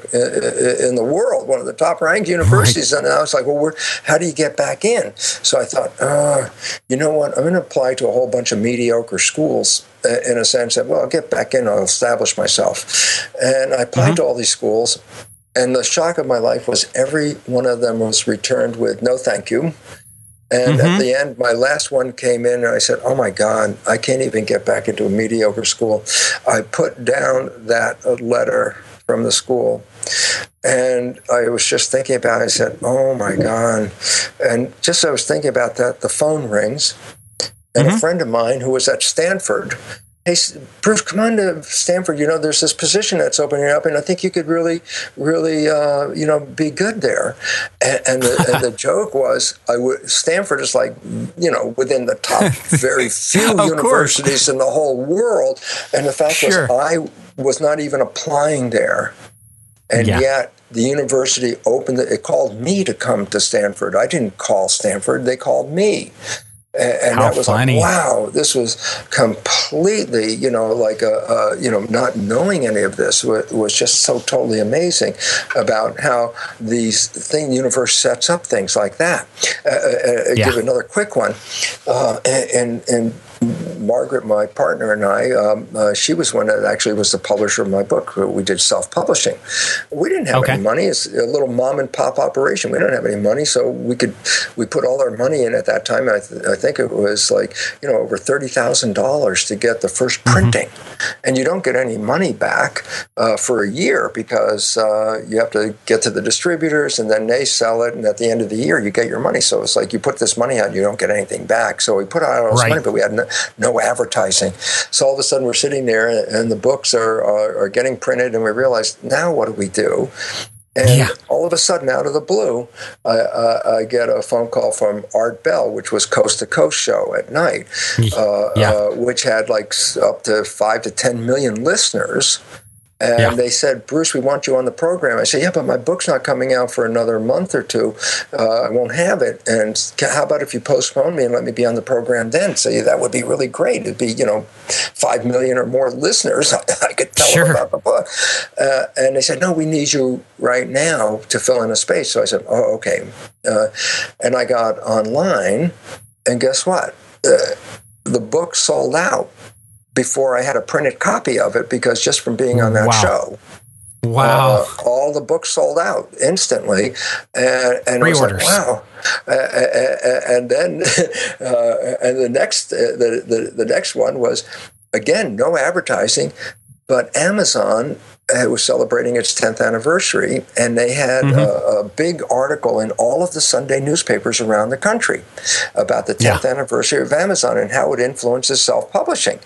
in the world, one of the top-ranked universities, and I was like, well, we're, how do you get back in? So I thought, uh, you know what, I'm going to apply to a whole bunch of mediocre schools, uh, in a sense that, well, I'll get back in, I'll establish myself. And I applied mm-hmm. to all these schools, and the shock of my life was every one of them was returned with, no, thank you. And mm-hmm. at the end, my last one came in, and I said, oh, my God, I can't even get back into a mediocre school. I put down that letter from the school, and I was just thinking about it. I said, oh, my God. And just as I was thinking about that, the phone rings, and mm-hmm. a friend of mine who was at Stanford, hey, Bruce, come on to Stanford. You know, there's this position that's opening up, and I think you could really, really, uh, you know, be good there. And, and, the, and the joke was, I w- Stanford is like, you know, within the top very few universities course. in the whole world. And the fact sure. was, I was not even applying there. And yeah. yet the university opened it. It called me to come to Stanford. I didn't call Stanford. They called me. And How that was funny. Like, wow, this was completely, you know, like, a, a, you know, not knowing any of this was, was just so totally amazing about how these thing, the universe sets up things like that. Uh, uh, yeah. Give another quick one. Uh, and, and, and Margaret, my partner, and I, um, uh, she was one that actually was the publisher of my book. We did self-publishing. We didn't have okay. any money. It's a little mom and pop operation. We didn't have any money, so we could, we put all our money in at that time. I, th- I I think it was like, you know, over thirty thousand dollars to get the first printing. Mm-hmm. And you don't get any money back uh, for a year because uh, you have to get to the distributors and then they sell it. And at the end of the year, you get your money. So it's like you put this money out, you don't get anything back. So we put out all this right. money, but we had no, no advertising. So all of a sudden we're sitting there and the books are, are, are getting printed and we realize, now what do we do? And yeah. all of a sudden, out of the blue, I, I, I get a phone call from Art Bell, which was Coast to Coast show at night, uh, yeah. uh, which had like up to five to ten million listeners. And yeah. they said, Bruce, we want you on the program. I said, yeah, but my book's not coming out for another month or two. Uh, I won't have it. And how about if you postpone me and let me be on the program then? So yeah, that would be really great. It'd be, you know, five million or more listeners. I, I could tell sure. them about the book. Uh, and they said, no, we need you right now to fill in a space. So I said, oh, okay. Uh, and I got online. And guess what? Uh, the book sold out before I had a printed copy of it, because just from being on that wow. show, wow, uh, all the books sold out instantly, and, and I was like, wow. Uh, and then, uh, and the next, uh, the, the the next one was, again, no advertising, but Amazon uh, was celebrating its tenth anniversary, and they had mm-hmm. a, a big article in all of the Sunday newspapers around the country about the tenth yeah. anniversary of Amazon and how it influences self-publishing.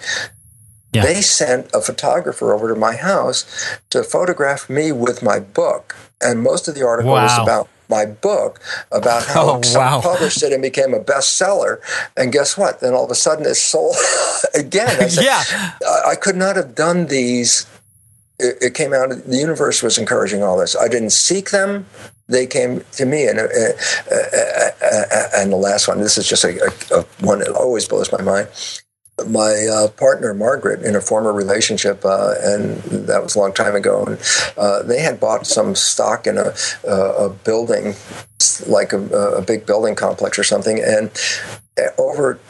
Yeah. They sent a photographer over to my house to photograph me with my book. And most of the article wow. was about my book, about how oh, wow. I published it and became a bestseller. And guess what? Then all of a sudden it sold again. I said, yeah. I could not have done these. It came out, the universe was encouraging all this. I didn't seek them. They came to me. And uh, uh, uh, uh, and the last one, this is just a, a, a one that always blows my mind. My uh, partner, Margaret, in a former relationship, uh, and that was a long time ago, and uh, they had bought some stock in a, uh, a building, like a, a big building complex or something, and over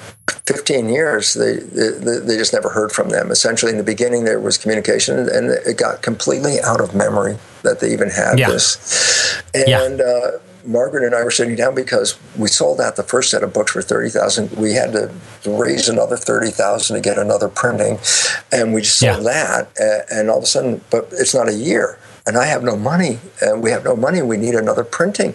fifteen years, they, they they just never heard from them. Essentially, in the beginning, there was communication, and it got completely out of memory that they even had yeah. this. And yeah. uh, Margaret and I were sitting down because we sold out the first set of books for thirty thousand dollars. We had to raise another thirty thousand dollars to get another printing, and we just sold yeah. that, and all of a sudden, but it's not a year, and I have no money, and we have no money, we need another printing.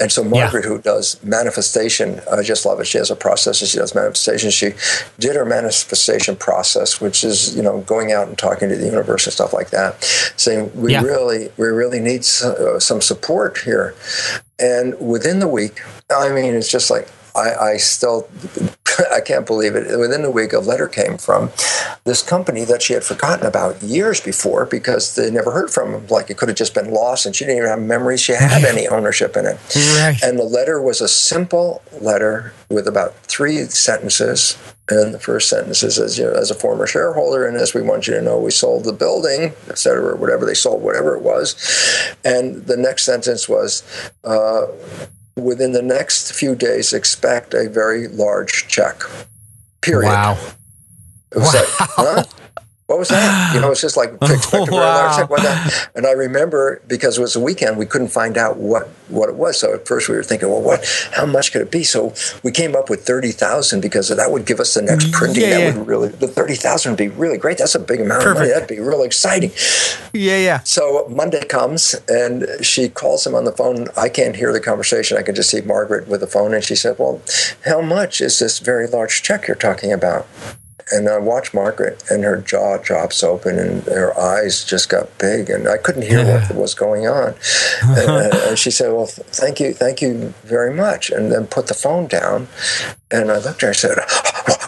And so Margaret, yeah. who does manifestation, I just love it, she has a process, and she does manifestation, she did her manifestation process, which is, you know, going out and talking to the universe and stuff like that, saying, we yeah. really, we really need some support here. And within the week, I mean, it's just like, I, I still, I can't believe it. Within a week, a letter came from this company that she had forgotten about years before because they never heard from them. Like, it could have just been lost, and she didn't even have memories. She had any ownership in it. Right. And the letter was a simple letter with about three sentences. And the first sentence is, as, you know, as a former shareholder in this, we want you to know we sold the building, et cetera, or whatever. They sold whatever it was. And the next sentence was, uh, within the next few days, expect a very large check. Period. Wow. It was wow. like, huh? What was that? You know, it's just like expected very large. Wow. And I remember, because it was a weekend, we couldn't find out what, what it was. So at first we were thinking, well, what? How much could it be? So we came up with thirty thousand because that would give us the next printing. Yeah, that yeah. would really the thirty thousand would be really great. That's a big amount Perfect. of money. That'd be really exciting. Yeah, yeah. So Monday comes and she calls him on the phone. I can't hear the conversation. I can just see Margaret with the phone, and she said, "Well, how much is this very large check you're talking about?" And I watched Margaret, and her jaw drops open, and her eyes just got big, and I couldn't hear yeah. what was going on. And, uh, and she said, well, th- thank you, thank you very much, and then put the phone down. And I looked at her and said,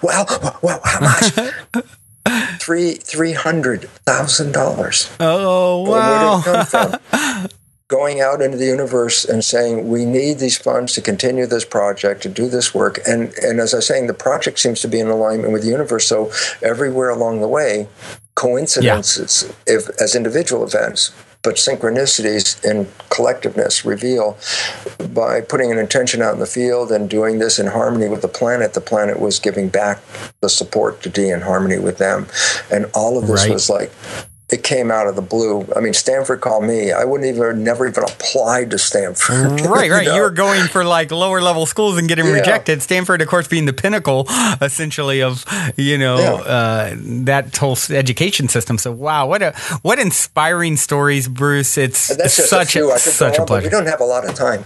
well, well, well how much? Three, three hundred thousand dollars. Oh, wow. Where did it come from? Going out into the universe and saying, we need these funds to continue this project, to do this work. And, and as I was saying, the project seems to be in alignment with the universe. So everywhere along the way, coincidences yeah. if, as individual events, but synchronicities and collectiveness reveal by putting an intention out in the field and doing this in harmony with the planet. The planet was giving back the support to D in harmony with them. And all of this right. was like... It came out of the blue. I mean, Stanford called me. I wouldn't even, never even applied to Stanford. Right, right. You know? You were going for like lower level schools and getting yeah. rejected. Stanford, of course, being the pinnacle, essentially, of you know yeah. uh, that whole education system. So, wow, what a what inspiring stories, Bruce. It's that's just such a, few. I could such a pleasure. We don't have a lot of time.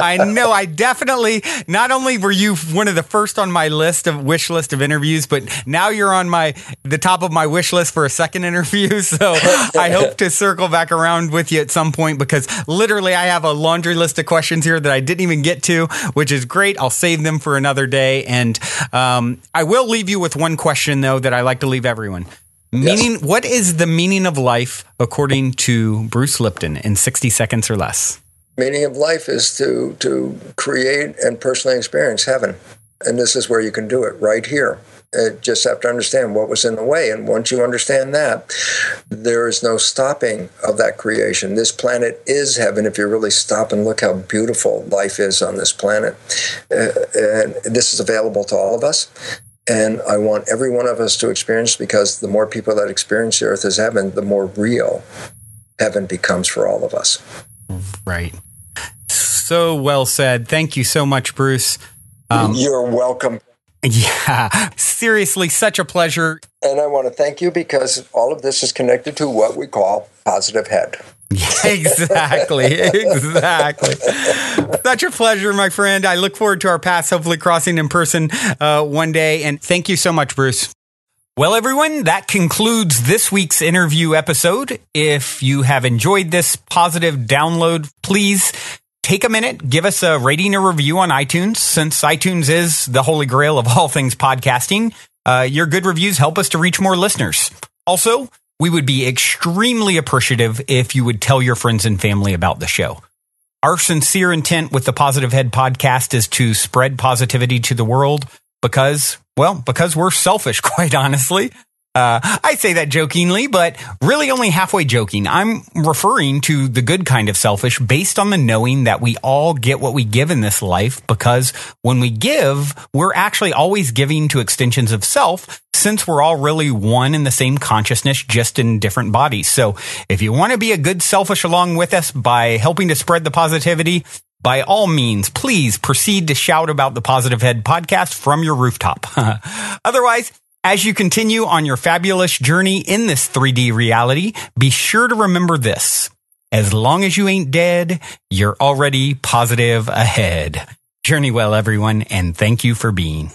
I know. I definitely. Not only were you one of the first on my list of wish list of interviews, but now you're on my the top of my wish list for a second interview, so I hope to circle back around with you at some point, because literally I have a laundry list of questions here that I didn't even get to, which is great. I'll save them for another day, and um, I will leave you with one question, though, that I like to leave everyone. Meaning, yes. What is the meaning of life according to Bruce Lipton in sixty seconds or less? Meaning of life is to to create and personally experience heaven, and this is where you can do it, right here. Uh, just have to understand what was in the way. And once you understand that, there is no stopping of that creation. This planet is heaven if you really stop and look how beautiful life is on this planet. Uh, and this is available to all of us. And I want every one of us to experience, because the more people that experience the earth as heaven, the more real heaven becomes for all of us. Right. So well said. Thank you so much, Bruce. Um, You're welcome. Yeah, seriously, such a pleasure. And I want to thank you, because all of this is connected to what we call Positive Head. Yeah, exactly, exactly. Such a pleasure, my friend. I look forward to our paths, hopefully crossing in person uh, one day. And thank you so much, Bruce. Well, everyone, that concludes this week's interview episode. If you have enjoyed this positive download, please take a minute, give us a rating or review on iTunes, since iTunes is the holy grail of all things podcasting. Uh, your good reviews help us to reach more listeners. Also, we would be extremely appreciative if you would tell your friends and family about the show. Our sincere intent with the Positive Head podcast is to spread positivity to the world because, well, because we're selfish, quite honestly. Uh, I say that jokingly, but really only halfway joking. I'm referring to the good kind of selfish, based on the knowing that we all get what we give in this life, because when we give, we're actually always giving to extensions of self, since we're all really one in the same consciousness, just in different bodies. So if you want to be a good selfish along with us by helping to spread the positivity, by all means, please proceed to shout about the Positive Head podcast from your rooftop. Otherwise, as you continue on your fabulous journey in this three D reality, be sure to remember this. As long as you ain't dead, you're already positive ahead. Journey well, everyone, and thank you for being.